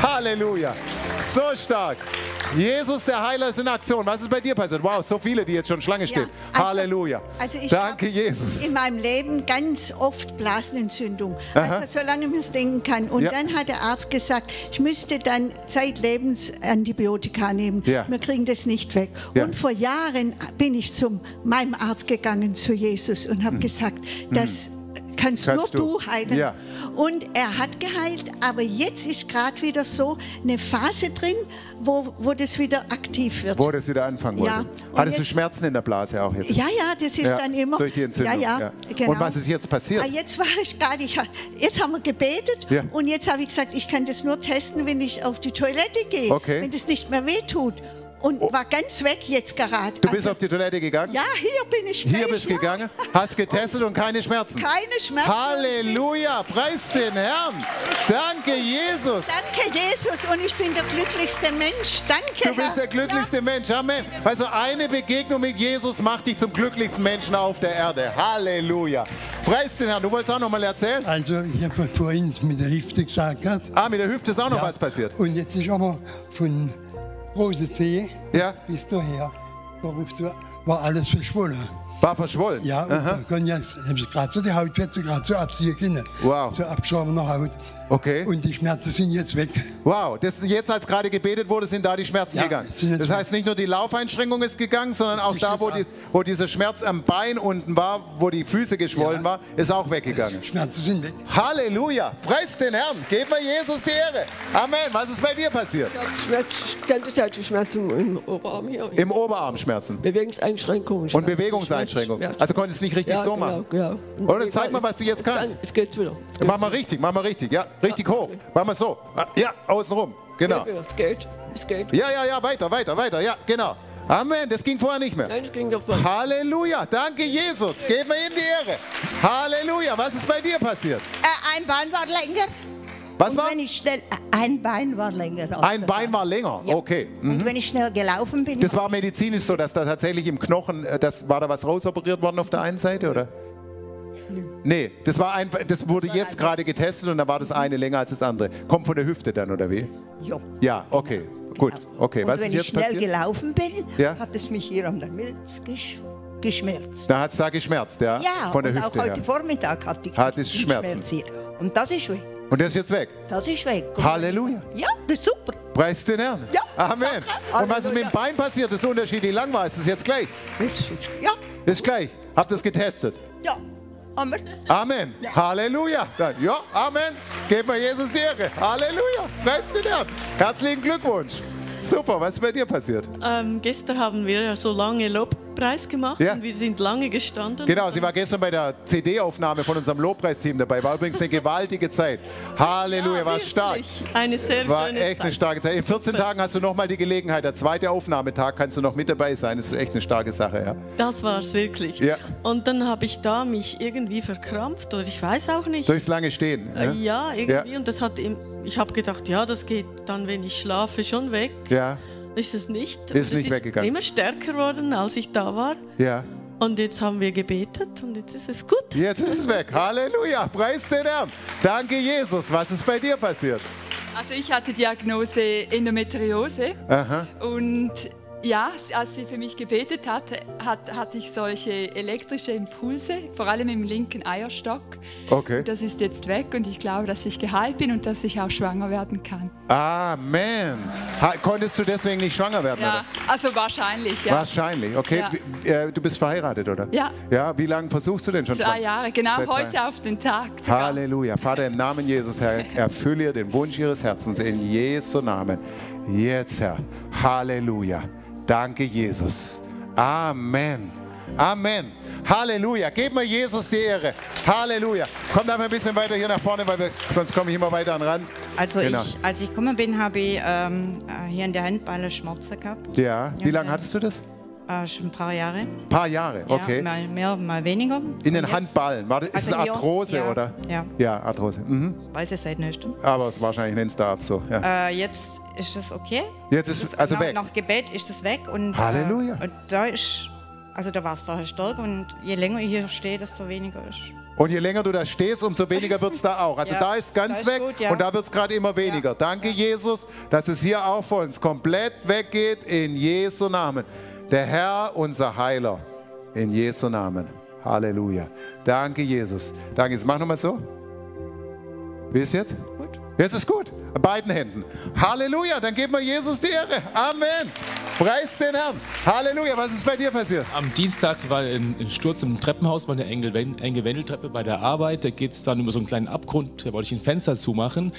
Halleluja. So stark. Jesus, der Heiler, ist in Aktion. Was ist bei dir passiert? Wow, so viele, die jetzt schon Schlange stehen. Ja, Halleluja. Also ich Danke, Jesus. In meinem Leben ganz oft Blasenentzündung. Also solange man es denken kann. Und dann hat der Arzt gesagt, ich müsste dann zeitlebens Antibiotika nehmen. Ja. Wir kriegen das nicht weg. Ja. Und vor Jahren bin ich zu meinem Arzt gegangen, zu Jesus, und habe gesagt, dass... Kannst nur du heilen. Ja. Und er hat geheilt, aber jetzt ist gerade wieder so eine Phase drin, wo das wieder aktiv wird. Wo das wieder anfangen wollte. Hattest du Schmerzen in der Blase auch jetzt? Ja, ja, das ist dann immer... Durch die Entzündung. Ja, ja, genau. Und was ist jetzt passiert? Jetzt war ich gerade... Jetzt haben wir gebetet und jetzt habe ich gesagt, ich kann das nur testen, wenn ich auf die Toilette gehe, wenn das nicht mehr wehtut. Und war ganz weg jetzt gerade. Du bist auf die Toilette gegangen? Ja, hier bin ich. Hier bist du gegangen, hast getestet und keine Schmerzen? Keine Schmerzen. Halleluja, preis den Herrn. Danke, Jesus. Danke, Jesus. Und ich bin der glücklichste Mensch. Danke, Herr. Du bist der glücklichste Mensch. Amen. Also eine Begegnung mit Jesus macht dich zum glücklichsten Menschen auf der Erde. Halleluja. Preis den Herrn. Du wolltest auch noch mal erzählen? Also, ich habe vorhin mit der Hüfte gesagt. Mit der Hüfte ist auch noch was passiert. Und jetzt ist aber von... große Zehe, bis daher, da war alles verschwollen. War verschwollen? Ja, und da können gerade so die Haut wird gerade so abziehen können. Wow. So abgeschorener Haut. Okay. Und die Schmerzen sind jetzt weg. Wow, das, jetzt als gerade gebetet wurde, sind da die Schmerzen gegangen. Das heißt, nicht nur die Laufeinschränkung ist gegangen, sondern auch da, wo dieser Schmerz am Bein unten war, wo die Füße geschwollen war, ist auch weggegangen. Die Schmerzen sind weg. Halleluja, preis den Herrn, geben wir Jesus die Ehre. Amen, was ist bei dir passiert? Ich hatte Schmerzen im Oberarm hier. Im Oberarm Schmerzen? Bewegungseinschränkungen. Und Bewegungseinschränkungen. Also konntest du nicht richtig so machen? Ja, genau. Oder zeig mal, was du jetzt kannst. Jetzt geht's wieder. Mach mal richtig, Richtig hoch. Machen wir so. Ja, außen rum. Genau. Es geht. Ja, ja, ja, weiter, weiter, weiter. Ja, genau. Amen, das ging vorher nicht mehr. Nein, das ging doch vorher. Halleluja, danke Jesus, geben wir ihm die Ehre. Halleluja, was ist bei dir passiert? Ein Bein war länger. Was und war? Wenn ich schnell, ein Bein war länger. Ein Bein war länger, ja. Okay. Mhm. Und wenn ich schnell gelaufen bin. Das war medizinisch so, dass da tatsächlich im Knochen, das, war da was rausoperiert worden auf der einen Seite, oder? Nee, das war einfach, das wurde jetzt gerade getestet und da war das eine länger als das andere. Kommt von der Hüfte dann, oder wie? Jo. Ja, okay. Gut, okay. Und was ist jetzt passiert? Wenn ich schnell gelaufen bin, ja? Hat es mich hier an der Milz geschmerzt. Da hat es da geschmerzt, ja? Ja, von der Hüfte, auch heute ja. Vormittag hat es Schmerzen. Hier. Und das ist weg. Und das ist jetzt weg? Das ist weg. Komm, Halleluja. Ja, das ist super. Preis den Herrn. Ja. Amen. Danke. Und was ist mit dem Bein passiert? Das ist unterschiedlich lang war. Ist das jetzt gleich? Ja. Das ist gleich. Habt ihr das getestet? Ja. Amen. Amen. Ja. Halleluja. Ja, Amen. Gebt mal Jesus die Ehre. Halleluja. Preis den Herrn. Herzlichen Glückwunsch. Super. Was ist bei dir passiert? Gestern haben wir ja so lange Lobpreis gemacht, ja. Und wir sind lange gestanden. Genau, sie war gestern bei der CD-Aufnahme von unserem Lobpreisteam dabei. War übrigens eine gewaltige Zeit. Halleluja, ja, war stark. Eine sehr war schöne echt Zeit. Eine starke Zeit. In 14 Super. Tagen hast du nochmal die Gelegenheit. Der zweite Aufnahmetag kannst du noch mit dabei sein. Das ist echt eine starke Sache. Ja. Das war es wirklich. Ja. Und dann habe ich da mich irgendwie verkrampft oder ich weiß auch nicht. Durchs lange Stehen. Ne? Ja, irgendwie. Ja. Und das hat ich habe gedacht, ja, das geht dann, wenn ich schlafe, schon weg. Ja. Ist es nicht? Ist nicht weggegangen. Immer stärker geworden, als ich da war. Ja. Und jetzt haben wir gebetet und jetzt ist es gut. Jetzt ist es weg. Halleluja. Preis den Herrn. Danke, Jesus. Was ist bei dir passiert? Also ich hatte Diagnose Endometriose. Aha. Und ja, als sie für mich gebetet hat, hatte ich solche elektrische Impulse, vor allem im linken Eierstock. Okay. Und das ist jetzt weg und ich glaube, dass ich geheilt bin und dass ich auch schwanger werden kann. Amen. Konntest du deswegen nicht schwanger werden? Ja, oder? Also wahrscheinlich, ja. Wahrscheinlich, okay. Ja. Du bist verheiratet, oder? Ja. Ja, wie lange versuchst du denn schon? 2 Jahre, genau. Seit heute auf den Tag sogar. Halleluja. Vater, im Namen Jesus, Herr, erfülle den Wunsch ihres Herzens in Jesu Namen. Jetzt, Herr. Halleluja. Danke, Jesus. Amen. Amen. Halleluja. Gebt mal Jesus die Ehre. Halleluja. Kommt einfach ein bisschen weiter hier nach vorne, weil sonst komme ich immer weiter an den Rand. Also genau. Als ich gekommen bin, habe ich hier in der Hand alle Schmerzen gehabt. Ja. Wie lange hattest du das? Schon ein paar Jahre. Ein paar Jahre, okay. Ja, mal mehr, mal weniger. In den Handballen. Ist es Arthrose, ja, oder? Ja. Ja, Arthrose. Mhm. Weiß es seit neuestem. Aber es wahrscheinlich nennt es der Arzt so. Ja. Jetzt ist es okay. Jetzt ist es also genau, weg. Nach Gebet ist es weg. Und, Halleluja. Und da ist, also da war es vorher stark und je länger ich hier stehe, desto weniger ist. Und je länger du da stehst, umso weniger wird es da auch. Also ja, da ist es ganz ist weg gut, ja. Und da wird es gerade immer weniger. Ja. Danke, ja. Jesus, dass es hier auch von uns komplett weggeht in Jesu Namen. Der Herr, unser Heiler, in Jesu Namen. Halleluja. Danke, Jesus. Danke, Jesus. Mach nochmal so. Wie ist jetzt? Gut. Jetzt ist gut. An beiden Händen. Halleluja. Dann geben wir Jesus die Ehre. Amen. Preis den Herrn. Halleluja. Was ist bei dir passiert? Am Dienstag war ein Sturz im Treppenhaus, war eine enge Wendeltreppe bei der Arbeit. Da geht es dann über so einen kleinen Abgrund. Da wollte ich ein Fenster zumachen.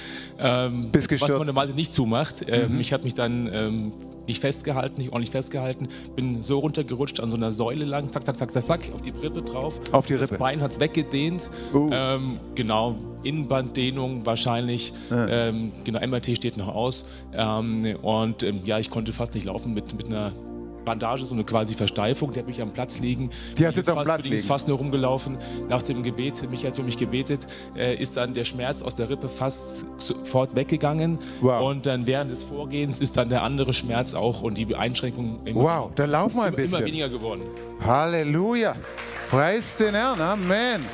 Bist gestürzt. Was man normalerweise nicht zumacht. Ich habe mich dann... nicht ordentlich festgehalten, bin so runtergerutscht an so einer Säule lang, zack, zack, zack, zack, zack, auf die Rippe drauf. Auf die Rippe. Das Bein hat es weggedehnt. Genau, Innenbanddehnung wahrscheinlich. Genau, MRT steht noch aus. Ja, ich konnte fast nicht laufen mit einer Bandage, so eine quasi Versteifung, die hat mich am Platz liegen. Die hast jetzt am Platz liegen. Bin fast nur rumgelaufen. Nach dem Gebet, Michael hat für mich gebetet, ist dann der Schmerz aus der Rippe fast sofort weggegangen. Wow. Und dann während des Vorgehens ist dann der andere Schmerz auch und die Einschränkung immer, wow, dann lauf mal ein bisschen. Immer weniger geworden. Halleluja. Preis den Herrn. Amen.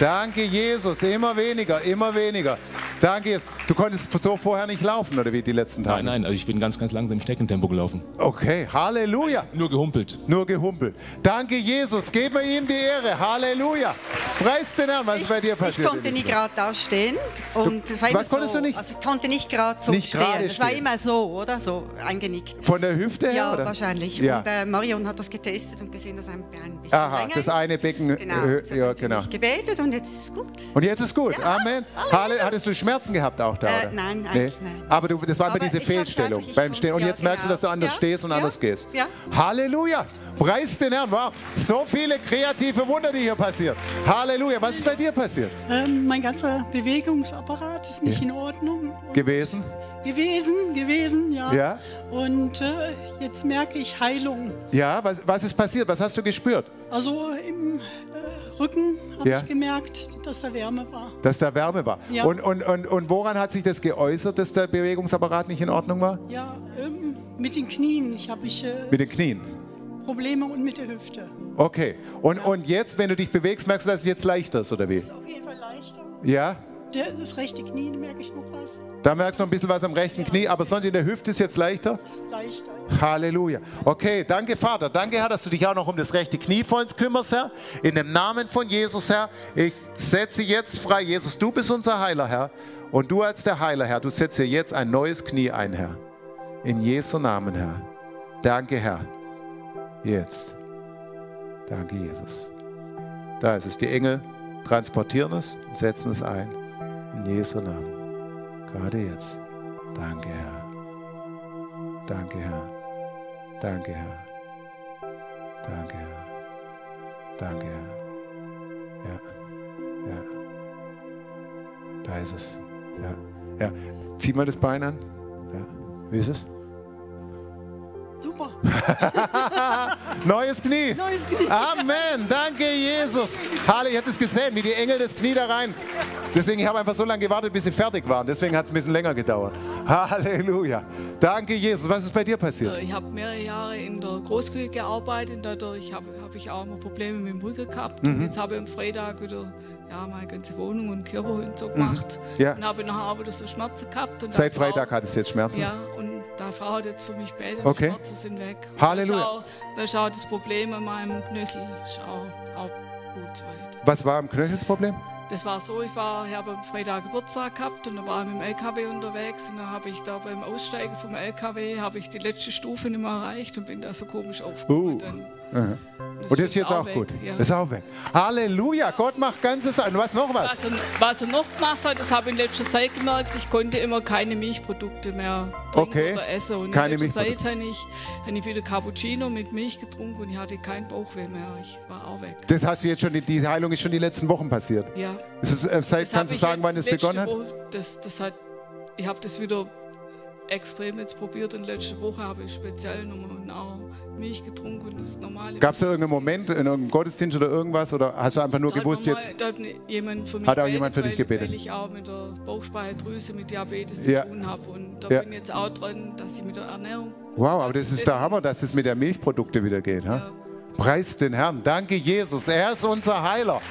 Danke, Jesus. Immer weniger, immer weniger. Danke, Jesus. Du konntest so vorher nicht laufen, oder wie, die letzten Tage? Nein, nein. Also ich bin ganz, ganz langsam im Schneckentempo gelaufen. Okay. Halleluja. Nur gehumpelt. Nur gehumpelt. Danke, Jesus. Geben wir ihm die Ehre. Halleluja. Preis den Herrn. Was ist bei dir passiert? Ich konnte nicht gerade da stehen. Und das war was konntest so. Du nicht? Also ich konnte nicht gerade so nicht stehen. Das war immer so, oder? So eingenickt. Von der Hüfte her? Ja, oder? Wahrscheinlich. Ja. Und Marion hat das getestet und gesehen, dass ein Bein ein bisschen länger das eine Becken. Genau. Ja, genau. Ich gebetet und jetzt ist es gut. Und jetzt ist es gut. Ja, Amen. Hattest du Schmerzen gehabt auch da? Oder? Nein, eigentlich nein. Aber du, das war immer diese Fehlstellung beim Stehen. Und jetzt merkst du, dass du anders stehst und anders gehst. Ja. Halleluja! Preis den Herrn, wow. So viele kreative Wunder, die hier passieren. Halleluja! Was ist bei dir passiert? Mein ganzer Bewegungsapparat ist nicht in Ordnung. Und gewesen, ja. Und jetzt merke ich Heilung. Ja, was ist passiert? Was hast du gespürt? Also im Rücken habe ich gemerkt, dass da Wärme war. Dass da Wärme war. Ja. Und woran hat sich das geäußert, dass der Bewegungsapparat nicht in Ordnung war? Ja, mit den Knien. Mit den Knien? Probleme und mit der Hüfte. Okay. Und jetzt, wenn du dich bewegst, merkst du, dass es jetzt leichter ist, oder wie? Das ist auf jeden Fall leichter. Ja? Das rechte Knie, da merke ich noch was. Da merkst du ein bisschen was am rechten Knie, aber sonst in der Hüfte ist jetzt leichter? Ist leichter. Halleluja. Okay, danke Vater. Danke Herr, dass du dich auch noch um das rechte Knie von uns kümmerst, Herr. In dem Namen von Jesus, Herr. Ich setze jetzt frei. Jesus, du bist unser Heiler, Herr. Und du als der Heiler, Herr, du setzt hier jetzt ein neues Knie ein, Herr. In Jesu Namen, Herr. Danke, Herr. Jetzt. Danke, Jesus. Da ist es. Die Engel transportieren es und setzen es ein. In Jesu Namen. Gerade jetzt. Danke, Herr. Danke, Herr. Danke, Herr. Danke, Herr. Danke, Herr. Ja. Ja. Da ist es. Ja. Ja. Zieh mal das Bein an. Ja. Wie ist es? Super. Neues Knie. Neues Knie. Amen. Danke, Jesus. Halle, ihr habt es gesehen, wie die Engel das Knie da rein. Deswegen, ich habe einfach so lange gewartet, bis sie fertig waren. Deswegen hat es ein bisschen länger gedauert. Halleluja. Danke, Jesus. Was ist bei dir passiert? Ich habe mehrere Jahre in der Großküche gearbeitet. Dadurch habe ich auch immer Probleme mit dem Rücken gehabt. Und jetzt habe ich am Freitag wieder meine ganze Wohnung und Körper und so gemacht. Ja. Und habe nachher auch wieder so Schmerzen gehabt. Und seit Freitag hattest du jetzt Schmerzen? Ja. Und die Frau hat jetzt für mich betet, die Schmerzen sind weg. Halleluja. Da schaut das Problem an meinem Knöchel auch gut weit. Was war am Knöchel das Problem? Das war so, ich habe am Freitag Geburtstag gehabt und da war ich mit dem LKW unterwegs und dann habe ich da beim Aussteigen vom LKW die letzte Stufe nicht mehr erreicht und bin da so komisch aufgekommen. Und das ist jetzt auch gut. Ja. Das ist auch weg. Halleluja, Gott macht ganze Sachen. Was noch was? Was er noch gemacht hat, das habe ich in letzter Zeit gemerkt, ich konnte immer keine Milchprodukte mehr trinken oder essen. Und in letzter Zeit habe ich wieder Cappuccino mit Milch getrunken und ich hatte keinen Bauchweh mehr. Ich war auch weg. Das hast du jetzt schon, die Heilung ist schon die letzten Wochen passiert? Ja. Kannst du sagen, wann das begonnen hat? Ich habe das wieder extrem jetzt probiert und letzte Woche habe ich speziell nochmal Milch getrunken und das normale. Gab es da irgendeinen Moment in irgendeinem Gottesdienst oder irgendwas oder hast du einfach nur gewusst jetzt? Hat auch jemand für dich gebetet? Weil ich auch mit der Bauchspeicheldrüse, mit Diabetes zu tun habe und da bin ich jetzt auch dran, dass ich mit der Ernährung. Wow, aber das ist der Hammer, dass es mit der Milchprodukte wieder geht. Ja. Preis den Herrn. Danke Jesus, er ist unser Heiler.